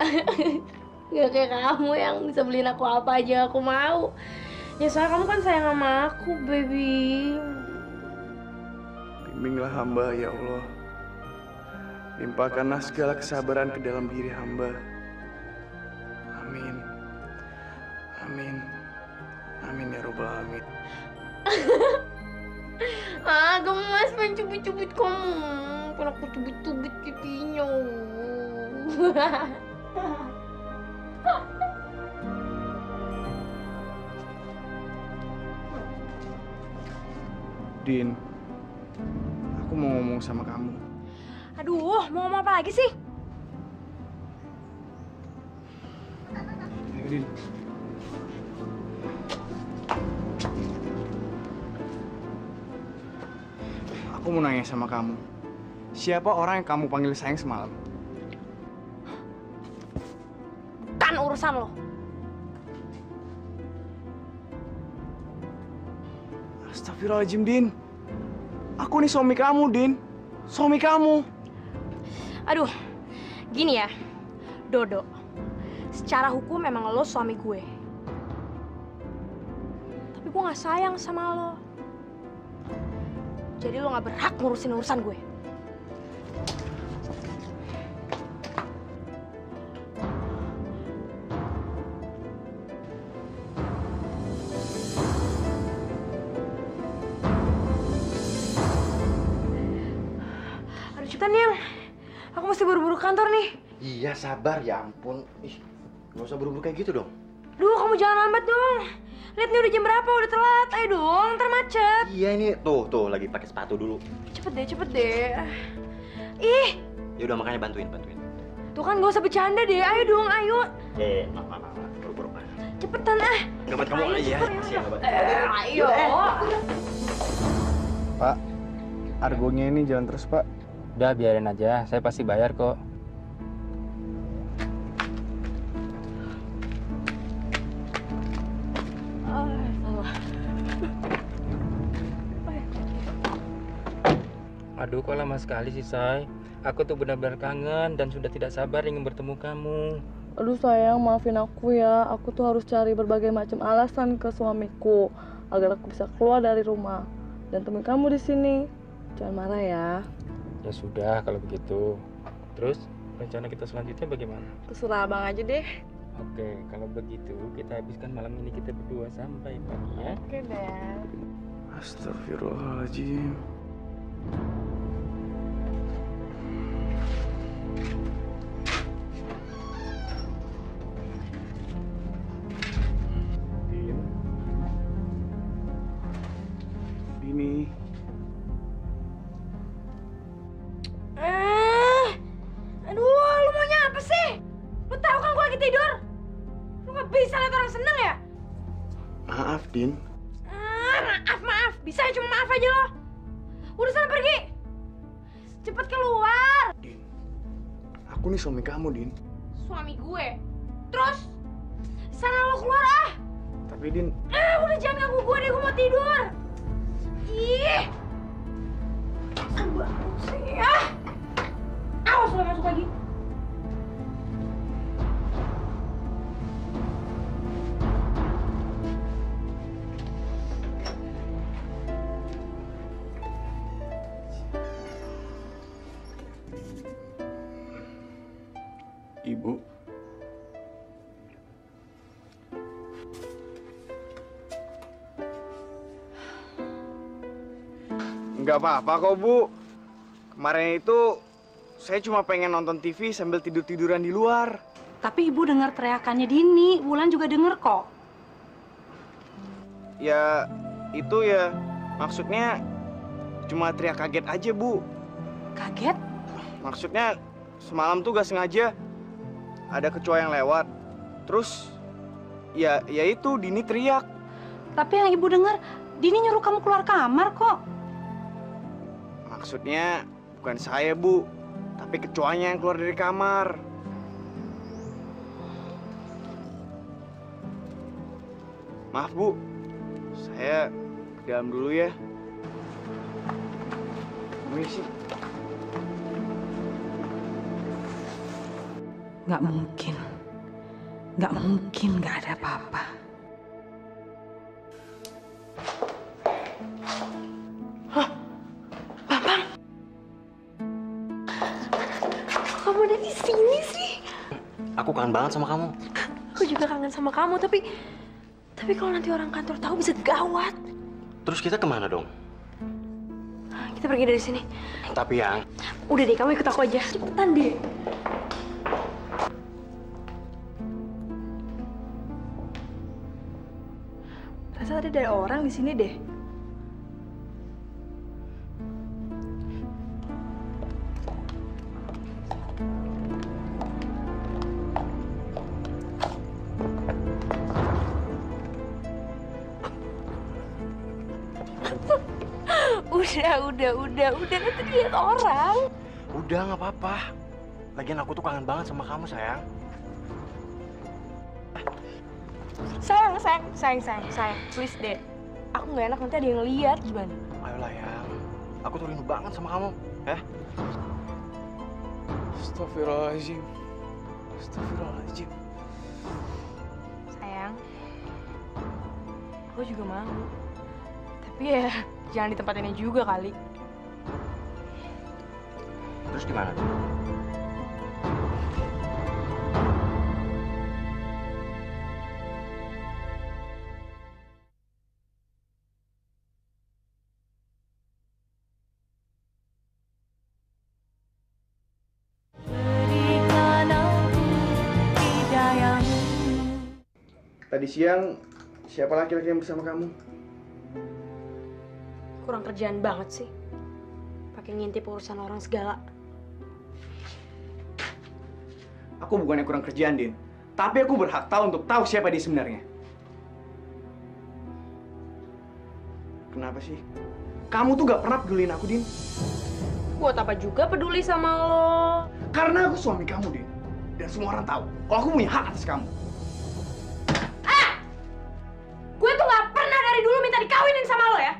Gak kayak kamu yang bisa beliin aku apa aja aku mau. Ya soalnya kamu kan sayang sama aku, baby. Bimbinglah hamba, ya Allah. Limpahkanlah segala kesabaran ke dalam diri hamba. Amin. Amin. Amin ya Rabbal Alamin. Ah, gemes mencubit-cubit kamu. Kan aku cubit-cubit pipinya. Din, aku mau ngomong sama kamu. Aduh, mau ngomong apa lagi sih? Ayo, Din. Aku mau nanya sama kamu. Siapa orang yang kamu panggil sayang semalam? Bukan urusan lo. Astaghfirullahaladzim, Din. Aku nih suami kamu, Din. Suami kamu. Aduh, gini ya, Dodo. Secara hukum memang lo suami gue. Tapi gue nggak sayang sama lo. Jadi lo gak berhak ngurusin urusan gue. Aduh, cepetan Niang. Aku mesti buru-buru kantor nih. Iya, sabar. Ya ampun. Ih, gak usah buru-buru kayak gitu dong. Duh, kamu jangan lambat dong. Lihat nih udah jam berapa, udah telat. Ayo dong, ntar macet. Iya ini, tuh, tuh lagi pakai sepatu dulu. Cepet deh, cepet deh. Ih. Ya udah makanya bantuin, bantuin. Tuh kan gak usah bercanda deh, ayo dong, ayo. Eh, maaf, maaf, maaf, buru-buru. Cepetan ah. Gabat kamu, iya. Masih ya, gabat. Eh, ayo. Pak, argonya ini jalan terus, Pak. Udah, biarin aja, saya pasti bayar kok. Aduh, kok lama sekali sih, Say? Aku tuh benar-benar kangen dan sudah tidak sabar ingin bertemu kamu. Aduh, sayang, maafin aku ya. Aku tuh harus cari berbagai macam alasan ke suamiku agar aku bisa keluar dari rumah. Dan temen kamu di sini. Jangan marah ya. Ya sudah, kalau begitu. Terus, rencana kita selanjutnya bagaimana? Terserah abang aja deh. Oke, kalau begitu kita habiskan malam ini kita berdua sampai pagi ya. Oke, deh. Astaghfirullahaladzim. Dini. Eh, aduh, lu maunya apa sih? Lu tahu kan gua lagi tidur? Lu nggak bisa lihat orang seneng ya? Maaf, Din. Ah, maaf, maaf. Bisa cuma maaf aja lo. Urusan pergi. Cepet keluar. Din, aku nih suami kamu, Din. Suami gue? Terus? Sana lo keluar ah. Tapi, Din. Eh, udah jangan ganggu gue deh, gue mau tidur. Ih, ah, awas lo masuk lagi. Ibu. Nggak apa-apa kok, Bu. Kemarin itu saya cuma pengen nonton T V sambil tidur-tiduran di luar. Tapi Ibu dengar teriakannya Dini, Wulan juga denger kok. Ya, itu ya. Maksudnya cuma teriak kaget aja, Bu. Kaget? Maksudnya semalam tuh gak sengaja ada kecoa yang lewat. Terus ya ya itu Dini teriak. Tapi yang Ibu dengar, Dini nyuruh kamu keluar kamar kok. Maksudnya bukan saya, Bu, tapi kecoanya yang keluar dari kamar. Maaf, Bu. Saya ke dalam dulu ya. Permisi. Nggak mungkin. Nggak mungkin nggak ada apa-apa. Hah? Aku kangen banget sama kamu. Aku juga kangen sama kamu, tapi... Tapi kalau nanti orang kantor tahu bisa gawat. Terus kita kemana dong? Kita pergi dari sini. Tapi yang... Udah deh, kamu ikut aku aja. Cepetan deh. Rasa ada dari orang di sini deh. Udah, udah, udah, nanti lihat orang. Udah, nggak apa-apa. Lagian aku tuh kangen banget sama kamu, sayang. Sayang, sayang, sayang, sayang, sayang. Please deh. Aku nggak enak nanti ada yang lihat gimana. Ayolah, yang. Aku tuh rindu banget sama kamu, ya. Eh? Astaghfirullahaladzim. Astaghfirullahaladzim. Sayang. Aku juga mau. Tapi ya... Jangan di tempat ini juga kali. Terus gimana tuh? Tadi siang, siapa laki-laki yang bersama kamu? Kurang kerjaan banget sih. Pakai ngintip urusan orang segala. Aku bukannya kurang kerjaan, Din. Tapi aku berhak tahu untuk tahu siapa dia sebenarnya. Kenapa sih? Kamu tuh gak pernah peduliin aku, Din. Buat apa juga peduli sama lo? Karena aku suami kamu, Din. Dan semua orang tahu kalau aku punya hak atas kamu. Dikawinin sama lo ya.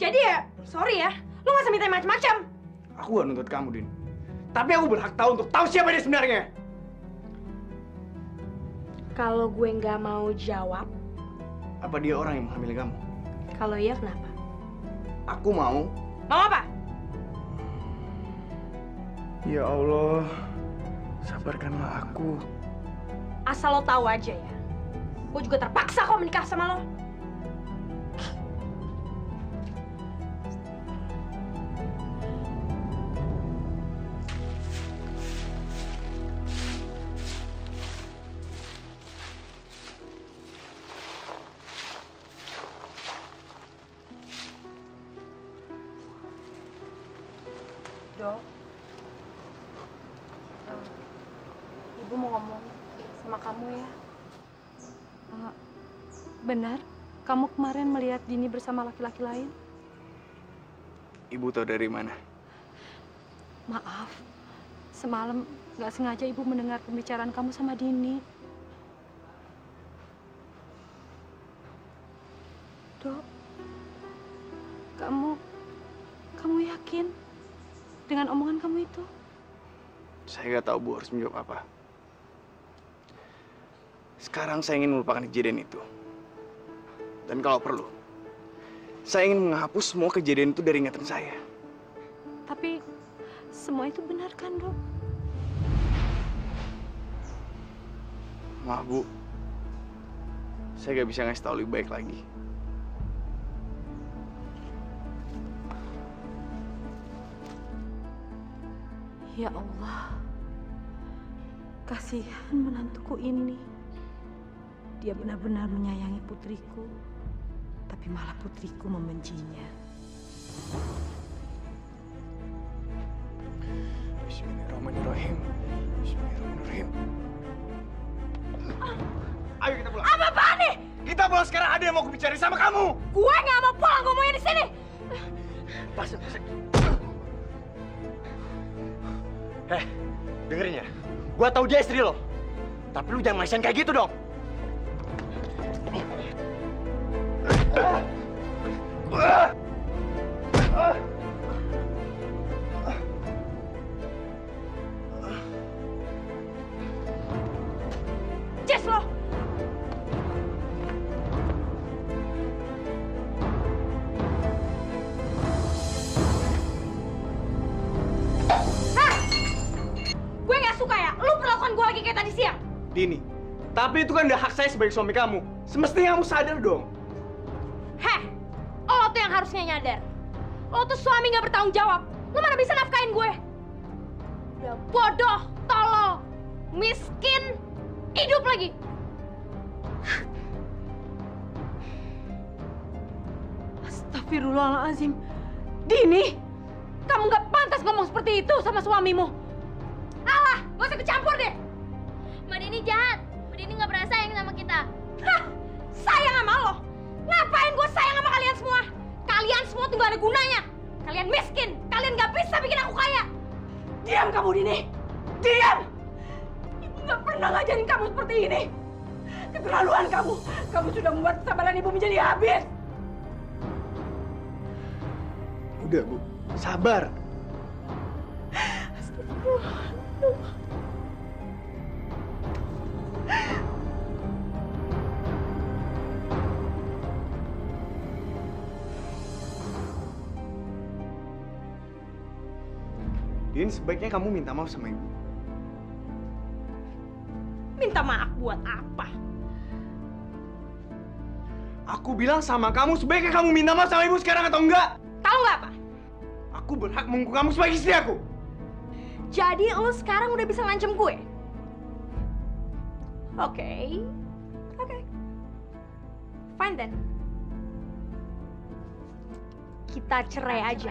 Jadi ya, sorry ya, lo gak usah minta macam-macam. Aku gak nuntut kamu, Din. Tapi aku berhak tahu untuk tahu siapa dia sebenarnya. Kalau gue nggak mau jawab, apa dia orang yang menghamili kamu? Kalau iya, kenapa? Aku mau. Mau apa? Ya Allah, sabarkanlah aku. Asal lo tahu aja ya, gue juga terpaksa kok menikah sama lo. Ibu mau ngomong sama kamu ya. Uh, benar, kamu kemarin melihat Dini bersama laki-laki lain? Ibu tahu dari mana? Maaf, semalam nggak sengaja ibu mendengar pembicaraan kamu sama Dini. Dok, kamu, kamu yakin dengan omongan kamu itu? Saya nggak tahu Bu harus menjawab apa. Sekarang saya ingin melupakan kejadian itu. Dan kalau perlu, saya ingin menghapus semua kejadian itu dari ingatan saya. Tapi semua itu benar kan, Dok? Maaf, Bu. Saya nggak bisa ngasih tahu lebih baik lagi. Ya Allah, kasihan menantuku ini. Dia benar-benar menyayangi putriku, tapi malah putriku membencinya. Bismillahirrahmanirrahim. Bismillahirrahmanirrahim. Ayo kita pulang. Apa apaan nih? Kita pulang sekarang, ada yang mau bicara sama kamu. Gue nggak mau pulang, gue maunya di sini. Pasir, pasir. Eh, dengerin ya. Gua tahu dia istri lo. Tapi lu jangan main kayak gitu dong. Jess lo. Dini, tapi itu kan udah hak saya sebagai suami kamu. Semestinya kamu sadar dong. Heh, lo tuh yang harusnya nyadar. Lo tuh suami gak bertanggung jawab. Lo mana bisa nafkain gue? Udah bodoh, tolol, miskin, hidup lagi. Astaghfirullahaladzim. Dini, kamu gak pantas ngomong seperti itu sama suamimu. Alah, gak usah kecampur deh. Mbak Dini jahat, Mbak Dini nggak pernah sayang sama kita. Hah, sayang sama lo? Ngapain gue sayang sama kalian semua? Kalian semua tuh nggak ada gunanya. Kalian miskin, kalian nggak bisa bikin aku kaya. Diam kamu Dini, diam. Ibu nggak pernah ngajarin kamu seperti ini. Keterlaluan kamu, kamu sudah membuat kesabaran ibu menjadi habis. Udah Bu, sabar. Astagfirullah. Din, sebaiknya kamu minta maaf sama ibu. Minta maaf buat apa? Aku bilang sama kamu, sebaiknya kamu minta maaf sama ibu sekarang atau enggak? Tahu nggak apa? Aku berhak menghukum kamu sebagai istri aku. Jadi lo sekarang udah bisa ngancem gue? Oke. Okay. Oke. Okay. Fine then. Kita cerai aja.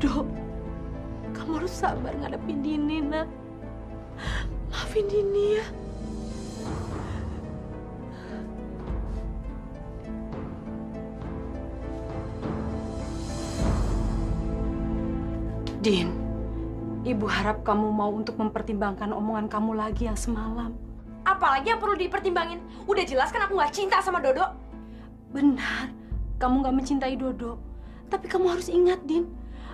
Dodo, kamu harus sabar ngadepin Dini, nak. Maafin Dini ya. Din, ibu harap kamu mau untuk mempertimbangkan omongan kamu lagi yang semalam. Apalagi yang perlu dipertimbangin? Udah jelas kan aku nggak cinta sama Dodo. Benar, kamu nggak mencintai Dodo. Tapi kamu harus ingat, Din.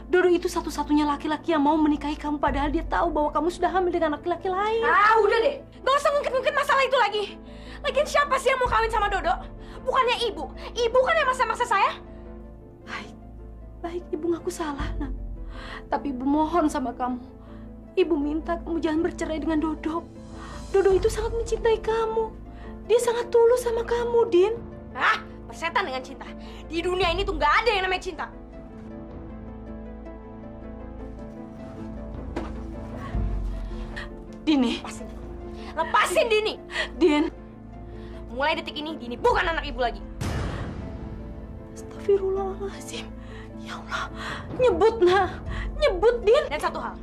Dodo itu satu-satunya laki-laki yang mau menikahi kamu, padahal dia tahu bahwa kamu sudah hamil dengan laki-laki lain. Ah, udah deh. Nggak usah ngungkit-ngungkit masalah itu lagi. Lagian siapa sih yang mau kawin sama Dodo? Bukannya ibu. Ibu kan yang maksa-maksa saya. Baik, baik ibu ngaku salah, nak. Tapi ibu mohon sama kamu, ibu minta kamu jangan bercerai dengan Dodo. Dodo itu sangat mencintai kamu. Dia sangat tulus sama kamu, Din. Hah? Persetan dengan cinta. Di dunia ini tuh nggak ada yang namanya cinta. Dini. Lepasin. Lepasin, Dini. Din. Mulai detik ini, Dini bukan anak ibu lagi. Astaghfirullahaladzim. Ya Allah, nyebut, nah. Nyebut, Din. Dan satu hal,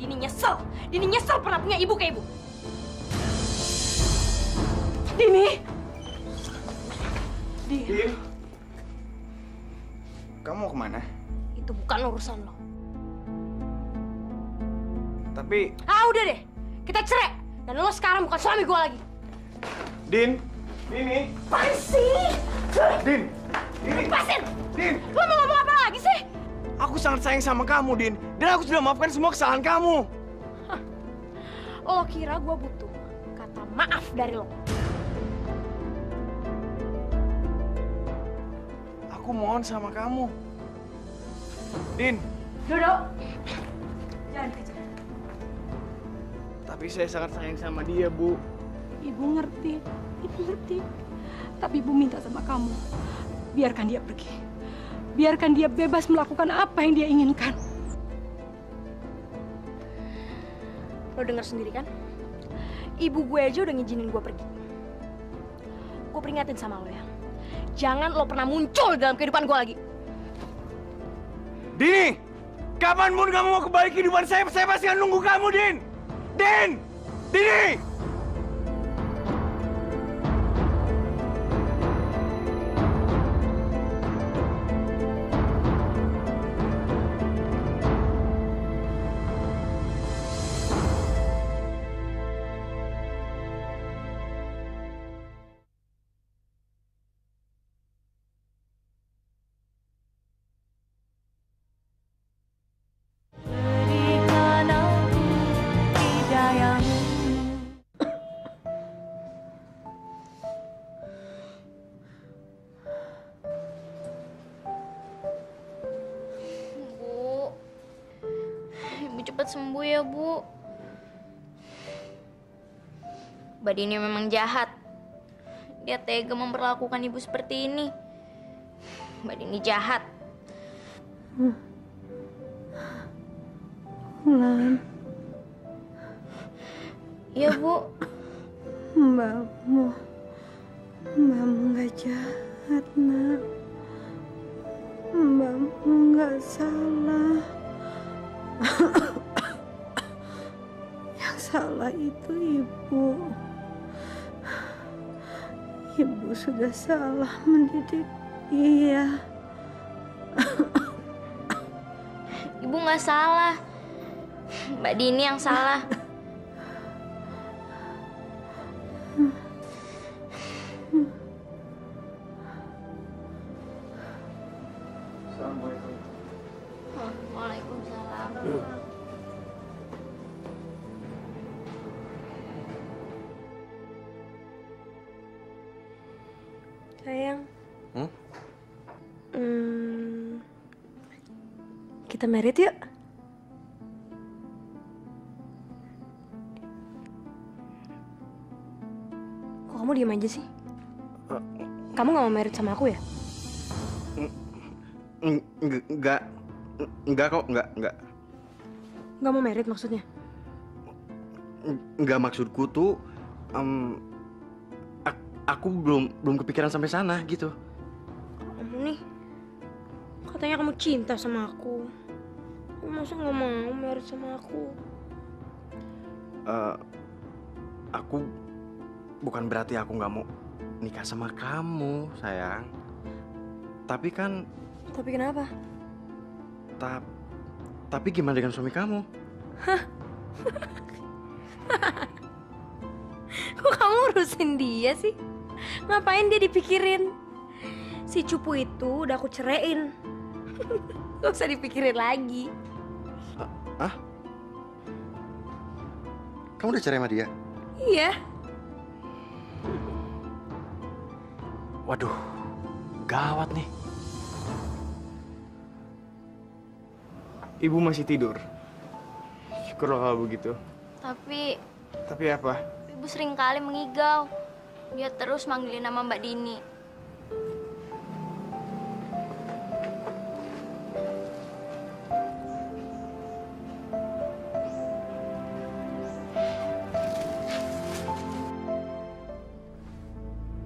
Dini nyesel. Dini nyesel pernah punya ibu kayak ibu. Dini. Din. Din. Kamu mau kemana? Itu bukan urusan lo. Tapi... Ah, udah deh. Kita cerai. Dan lo sekarang bukan suami gue lagi. Din. Dini. Apaan sih? Din. Dini. Lepasin. Din. Lo mau ngomong apa lagi sih? Aku sangat sayang sama kamu, Din. Dan aku sudah maafkan semua kesalahan kamu. Hah. Lo kira gue butuh kata maaf dari lo? Aku mohon sama kamu. Din. Dodo. Jangan kejar. Tapi saya sangat sayang sama dia, Bu. Ibu ngerti. Ibu ngerti. Tapi Ibu minta sama kamu. Biarkan dia pergi. Biarkan dia bebas melakukan apa yang dia inginkan. Lo dengar sendiri kan? Ibu gue aja udah ngizinin gue pergi. Gue peringatin sama lo ya. Jangan lo pernah muncul dalam kehidupan gue lagi. Dini! Kapanpun kamu mau kembali kehidupan saya, saya pasti akan nunggu kamu, Din! Din! Dini! Sembuh ya, Bu. Mbak Dini memang jahat. Dia tega memperlakukan ibu seperti ini. Mbak Dini jahat. Lan. Ya, Bu. Mbakmu. Mbakmu nggak jahat, Nak. Mbakmu nggak salah. Salah itu ibu. Ibu sudah salah mendidik dia. Ibu nggak salah. Mbak Dini yang salah. Sayang. Hmm? Hmm, kita married yuk. Kok kamu diem aja sih? Uh, kamu gak mau married sama aku ya? Enggak. Enggak kok, enggak, enggak. Enggak mau married maksudnya? Enggak, maksudku tuh um, aku belum belum kepikiran sampai sana gitu. Kamu nih katanya kamu cinta sama aku, masa nggak mau married sama aku? Uh, aku bukan berarti aku nggak mau nikah sama kamu sayang, tapi kan. Tapi kenapa? Ta tapi gimana dengan suami kamu? Hah? Kok kamu urusin dia sih? Ngapain dia dipikirin? Si cupu itu udah aku cerein. Gak usah dipikirin lagi. Ah? Kamu udah cerai sama dia? Iya. Waduh, gawat nih. Ibu masih tidur. Syukurlah kalau begitu. Tapi... Tapi apa? Ibu seringkali mengigau. Dia terus manggilin nama Mbak Dini.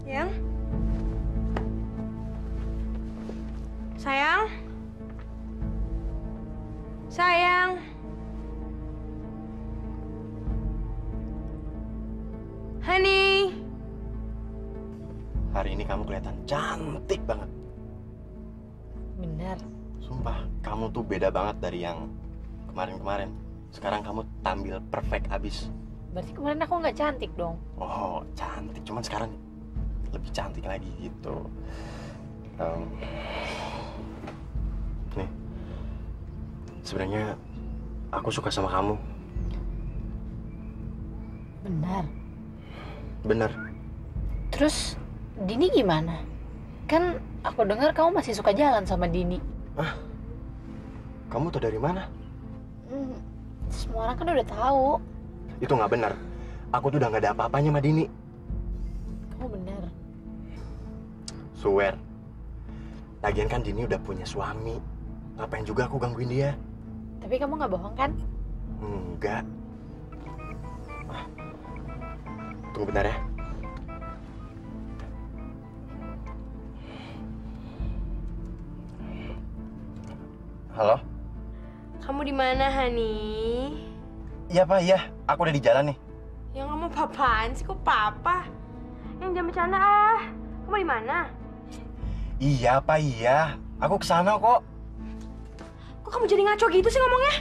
Sayang? Sayang? Sayang? Hani? Hari ini kamu kelihatan cantik banget. Benar. Sumpah, kamu tuh beda banget dari yang kemarin-kemarin. Sekarang kamu tampil perfect abis. Berarti kemarin aku nggak cantik dong? Oh, cantik. Cuman sekarang lebih cantik lagi gitu. Um, nih, sebenarnya aku suka sama kamu. Benar. Benar. Terus? Dini gimana? Kan aku dengar kamu masih suka jalan sama Dini. Ah, kamu tahu dari mana? Hmm, semua orang kan udah tahu. Itu nggak benar. Aku tuh udah nggak ada apa-apanya sama Dini. Kamu benar. Swear. Lagian kan Dini udah punya suami. Ngapain juga aku gangguin dia? Tapi kamu nggak bohong kan? Enggak. Ah. Tunggu bentar ya. Halo? Kamu di mana, Hani? Iya, Pak, iya. Aku udah di jalan nih. Ya, kamu papaan sih, kok papa? Yang jam bercanda ah. Kamu di mana? Iya, Pak, iya. Aku ke sana kok. Kok kamu jadi ngaco gitu sih ngomongnya?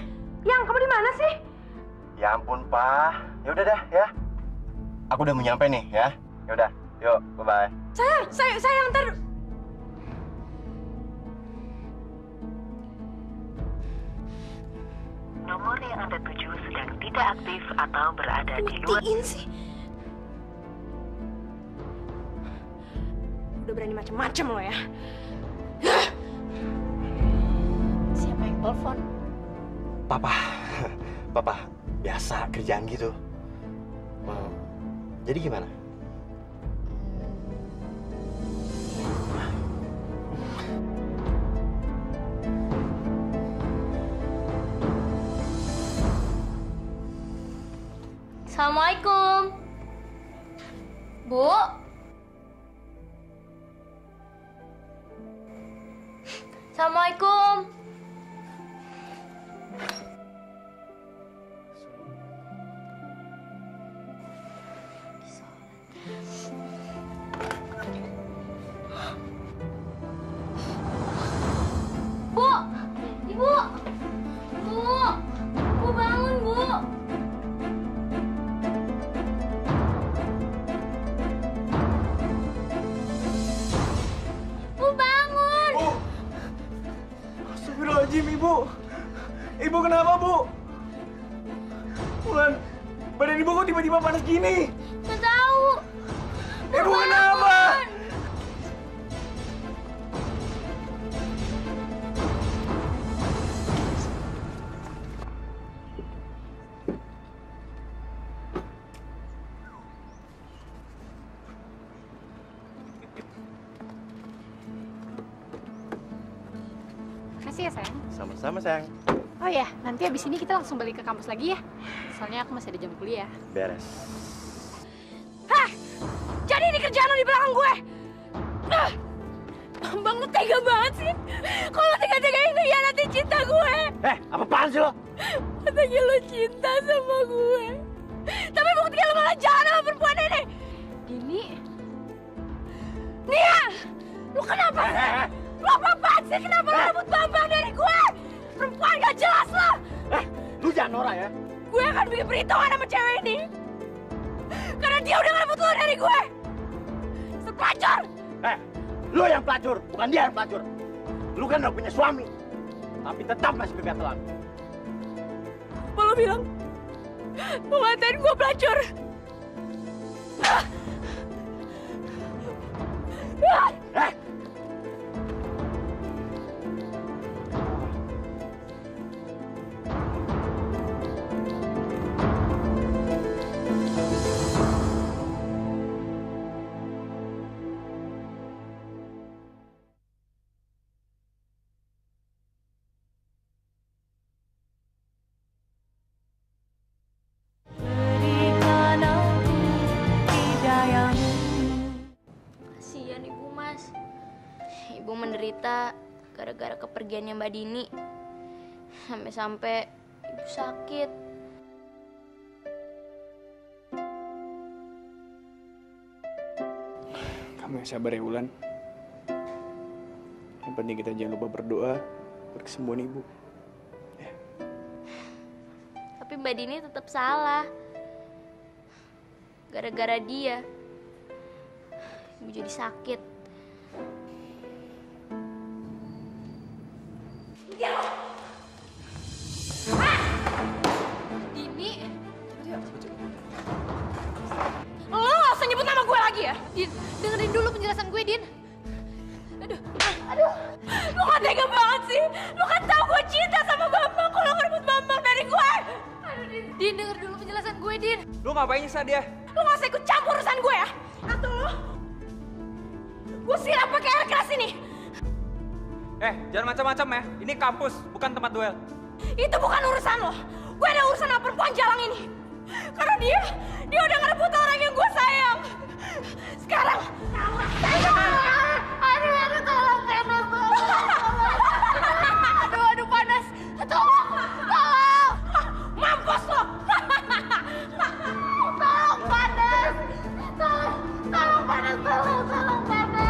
Yang, kamu di mana sih? Ya ampun, Pak. Ya udah dah, ya. Aku udah mau nyampe nih, ya. Ya udah. Yuk, bye-bye. Sayang, sayang, sayang, ntar. Nomor yang Anda tuju sedang tidak aktif atau berada di luar. Matiin sih. Udah berani macam-macam lo ya. Siapa yang telepon? Papa. Papa. Biasa kerjaan gitu. Hmm. Jadi gimana? Assalamualaikum, Bu. Assalamualaikum. Ibu, ibu kenapa bu? Bulan, badan ibu kok tiba-tiba panas gini? Nggak tahu. Ibu kenapa? Sama-sama, sayang. Oh ya, nanti abis ini kita langsung balik ke kampus lagi ya. Soalnya aku masih ada jam kuliah. Beres. Hah! Jadi ini kerjaan lo di belakang gue! Ah! Bambang, lo tega banget sih! Kok lo tega-tegain nanti cinta gue! Eh, apa-apaan sih lo? Katanya lo cinta sama gue. Tapi buktinya lo malah jalan sama perempuan ini! Dini... Nia! Lo kenapa sih? Eh, eh. Lo apa-apaan sih? Kenapa eh. lo rebut Bambang dari gue? Perempuan gak jelas lo! Eh, lu jangan norak ya? Gue akan bikin perhitungan sama cewek ini! Karena dia udah ngerebut lo dari gue! Sepelacur! Eh, lu yang pelacur, bukan dia yang pelacur. Lu kan udah punya suami, tapi tetap masih bebatelan. Apa lu bilang? Mau ngatain gue pelacur? Ah. Ah. Eh! Gara-gara kepergiannya Mbak Dini, sampai-sampai ibu sakit. Kamu yang sabar ya, Wulan. Yang penting kita jangan lupa berdoa buat kesembuhan ibu. Ya. Tapi Mbak Dini tetap salah. Gara-gara dia, ibu jadi sakit. Dia. Lu gak usah ikut campur urusan gue ya? Atau lu? Gue siram pakai air keras ini. Eh, jangan macam-macam ya. Ini kampus, bukan tempat duel. Itu bukan urusan lo. Gue ada urusan sama perempuan jalang ini. Karena dia, dia udah ngerebut orang yang gue sayang. Sekarang, aduh, aduh, aduh, tolong, tolong, tolong. Aduh, aduh, panas. Tolong, tolong. Mampus lo. Tolong, tolong, panas.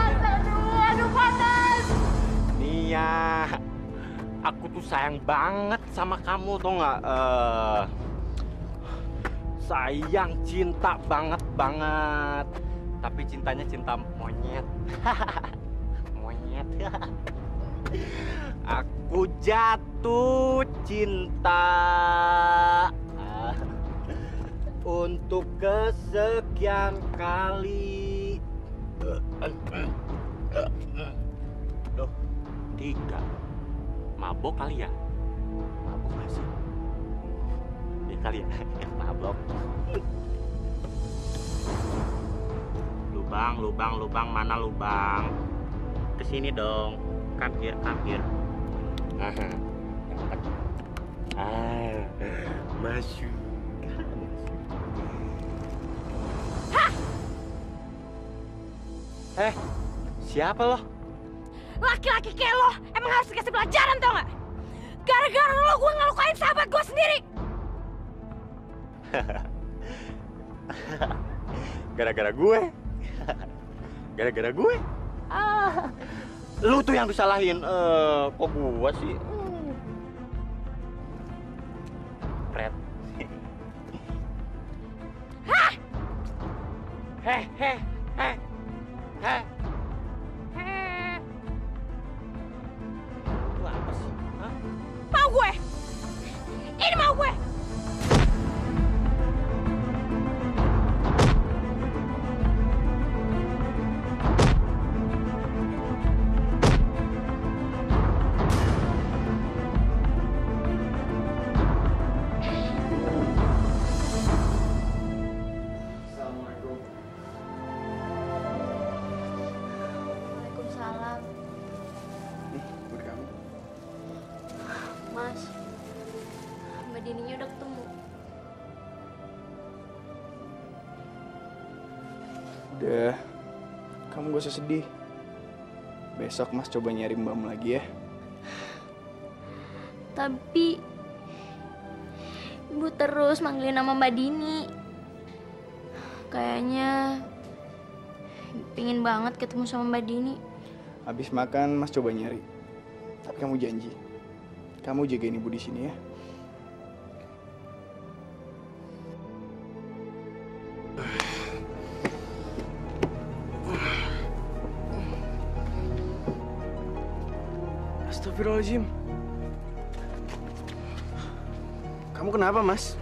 Aduh, aduh, panas. Nia, aku tuh sayang banget sama kamu, tau nggak? Uh, sayang, cinta banget-banget. Tapi cintanya cinta monyet. Monyet. Aku jatuh cinta. Uh, untuk kesekian kali. Duh, tiga. Mabok kali ya? Mabok gak sih? Ya kali ya, mabok. Lubang, lubang, lubang, mana lubang? Kesini dong, kampir, kampir. Ah, masuk. Eh, siapa lo? Laki-laki kayak lo, emang harus dikasih pelajaran tau gak? Gara-gara lo gue ngelukain sahabat gue sendiri. Gara-gara gue? Gara-gara gue? Ah, lu tuh yang disalahin, uh, kok gue sih? Hmm. Pret. Hah? Heh, heh, heh. Hah? Hah? Itu apa sih? Hah? Mau gue! Ini mau gue! Udah, kamu gak usah sedih. Besok Mas coba nyari Mbam lagi ya. Tapi Ibu terus manggilin nama Mbak Dini. Kayaknya pingin banget ketemu sama Mbak Dini. Habis makan Mas coba nyari. Tapi kamu janji, kamu jagain Ibu di sini ya. Astaghfirullahaladzim. Kamu kenapa, Mas?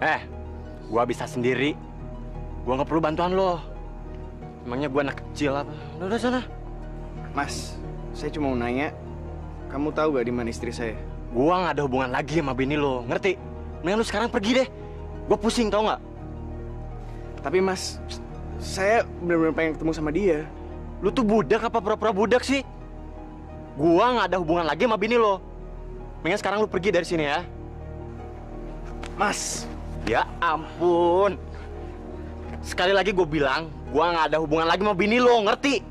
Eh, gua bisa sendiri. Gua nggak perlu bantuan lo. Emangnya gua anak kecil apa? Udah sana. Mas, saya cuma mau nanya. Kamu tahu gak di mana istri saya? Gua nggak ada hubungan lagi sama bini lo, ngerti? Mendingan lo sekarang pergi deh. Gua pusing, tau nggak? Tapi Mas, saya benar-benar pengen ketemu sama dia. Lo tuh budak apa pura-pura budak sih? Gua nggak ada hubungan lagi sama bini lo. Mendingan sekarang lu pergi dari sini ya. Mas. Ya ampun. Sekali lagi gue bilang, gue gak ada hubungan lagi sama bini lo, ngerti?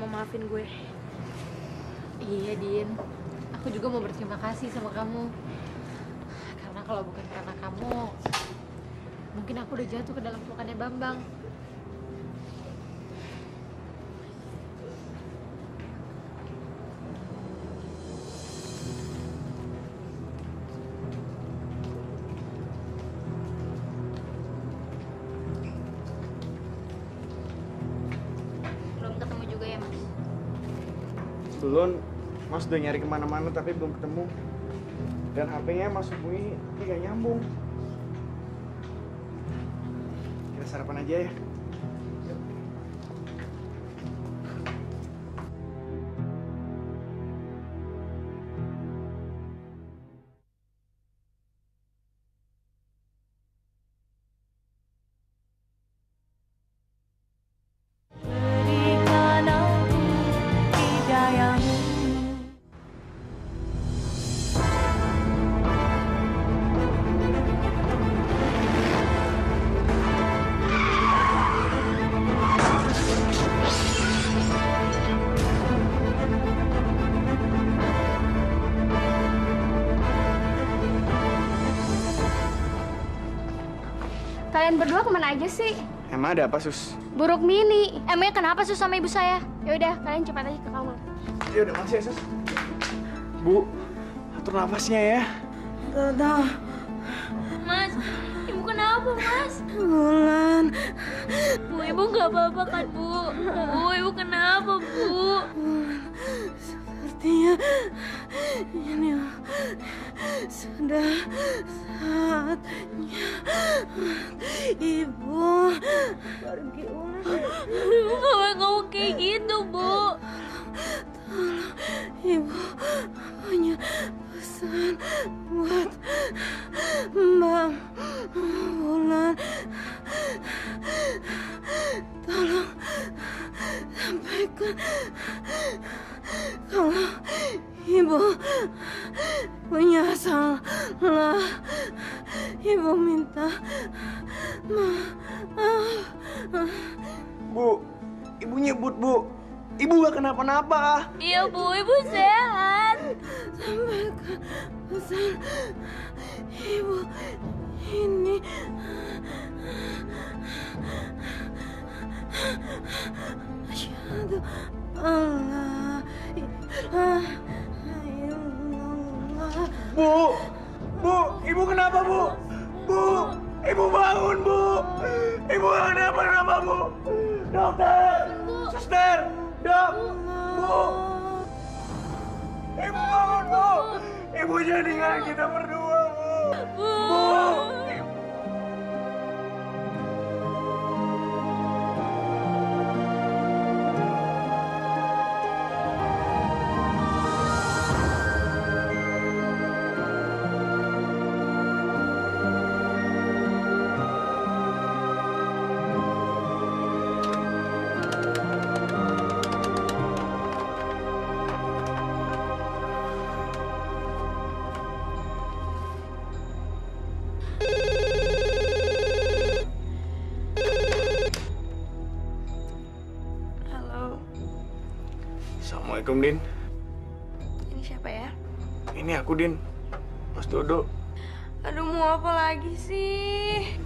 Mau maafin gue. Iya, Din. Aku juga mau berterima kasih sama kamu. Karena kalau bukan karena kamu, mungkin aku udah jatuh ke dalam pelukannya Bambang. Belum, Mas udah nyari kemana-mana tapi belum ketemu. Dan H P-nya Mas hubungi tidak nyambung. Kita sarapan aja ya. Kalian berdua kemana aja sih? Emang ada apa, Sus? Buruk mini. Emangnya kenapa, Sus, sama ibu saya? Ya udah, kalian cepat aja ke kamar. Ya udah, makasih ya, Sus. Bu, atur nafasnya ya. Dodo. Mas, ibu kenapa, Mas? Bulan. Bu, ibu nggak apa-apa kan, Bu? Bu, ibu kenapa, Bu? Sepertinya ini sudah saatnya Ibu pergi ulang. Ibu nggak mau kayak gitu, Bu. Tolong, Ibu punya pesan buat Mbak Wulan. Tolong sampaikan kalau Ibu punya salah, Ibu minta maaf. Bu, Ibu nyebut, Bu. Ibu gak kenapa-napa. Iya, Bu, Ibu sehat. Sampaikan pesan Ibu ini. Asyhadu alla ilaha illallah. Bu, Bu, Ibu kenapa, Bu? Bu, Ibu bangun, Bu. Ibu kenapa-napa, Bu? Dokter, suster, dok, Bu. Ibu bangun, Bu. Ibu jadi nggak kita berdua, Bu. Bu. Assalamualaikum, Din. Ini siapa ya? Ini aku, Din. Mas Dodo. Aduh, mau apa lagi sih?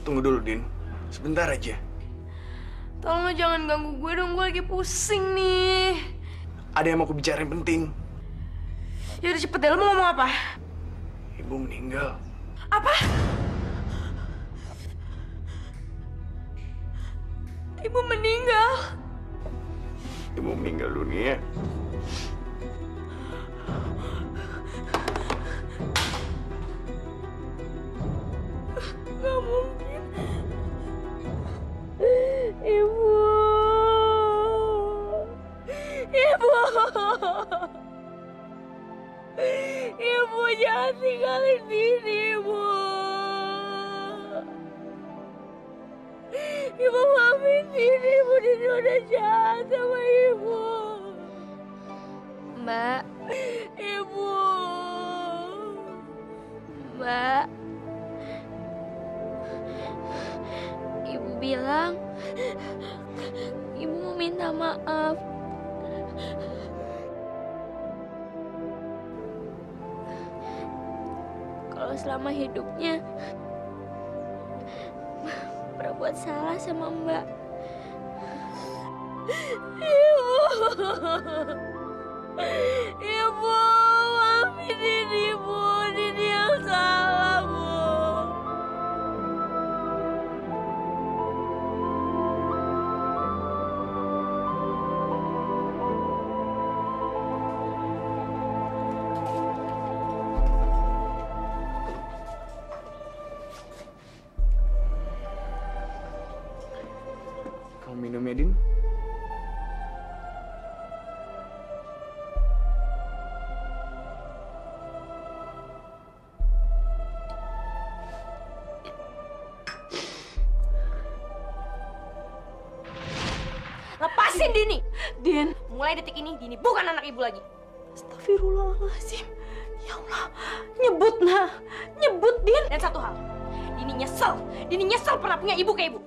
Tunggu dulu, Din. Sebentar aja. Tolong jangan ganggu gue dong, gue lagi pusing nih. Ada yang mau aku bicarain penting. Ya udah cepet deh, lo mau ngomong apa? Ibu meninggal. Apa? Ibu meninggal. Ibu meninggal dunia. Gak mungkin. Ibu. Ibu. Ibu jangan tinggalin Dini, Ibu. Ibu maafin Dini, Ibu. Dini udah jahat sama Ibu. Mbak. Ibu. Mbak. Ibu bilang, Ibu mau minta maaf. Kalau selama hidupnya berbuat salah sama Mbak. Ibu, Ibu, maafin Dini, Ibu. Dini yang salah, Bu. Lepasin Dini! Din, mulai detik ini Dini bukan anak ibu lagi. Astaghfirullahaladzim. Ya Allah, nyebut nah, nyebut Din. Dan satu hal, Dini nyesel, Dini nyesel pernah punya ibu kayak ibu.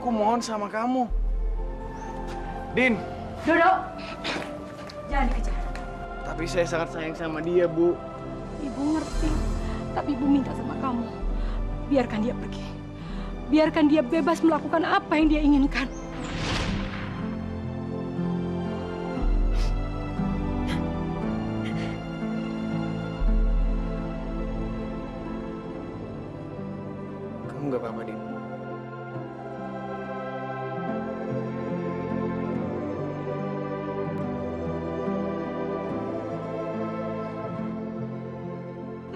Aku mohon sama kamu. Din. Dodo, jangan dikejar. Tapi saya sangat sayang sama dia, Bu. Ibu ngerti, tapi Ibu minta sama kamu. Biarkan dia pergi. Biarkan dia bebas melakukan apa yang dia inginkan. Kamu nggak apa-apa, Din.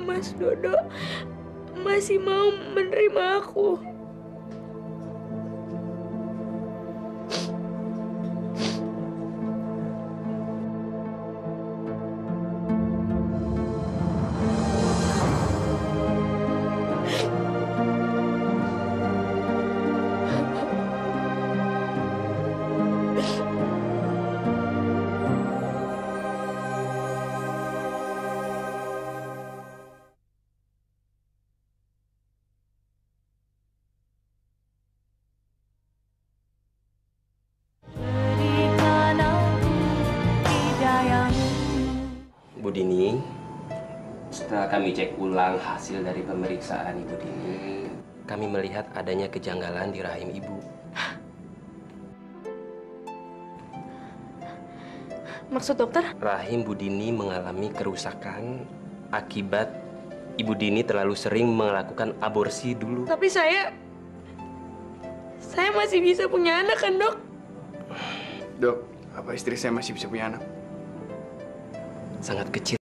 Mas Dodo masih mau menerima aku. Bu Dini, setelah kami cek ulang hasil dari pemeriksaan Ibu Dini, kami melihat adanya kejanggalan di rahim Ibu. Maksud dokter? Rahim Bu Dini mengalami kerusakan akibat Ibu Dini terlalu sering melakukan aborsi dulu. Tapi saya, saya masih bisa punya anak kan, Dok? Dok, apa istri saya masih bisa punya anak? Sangat kecil.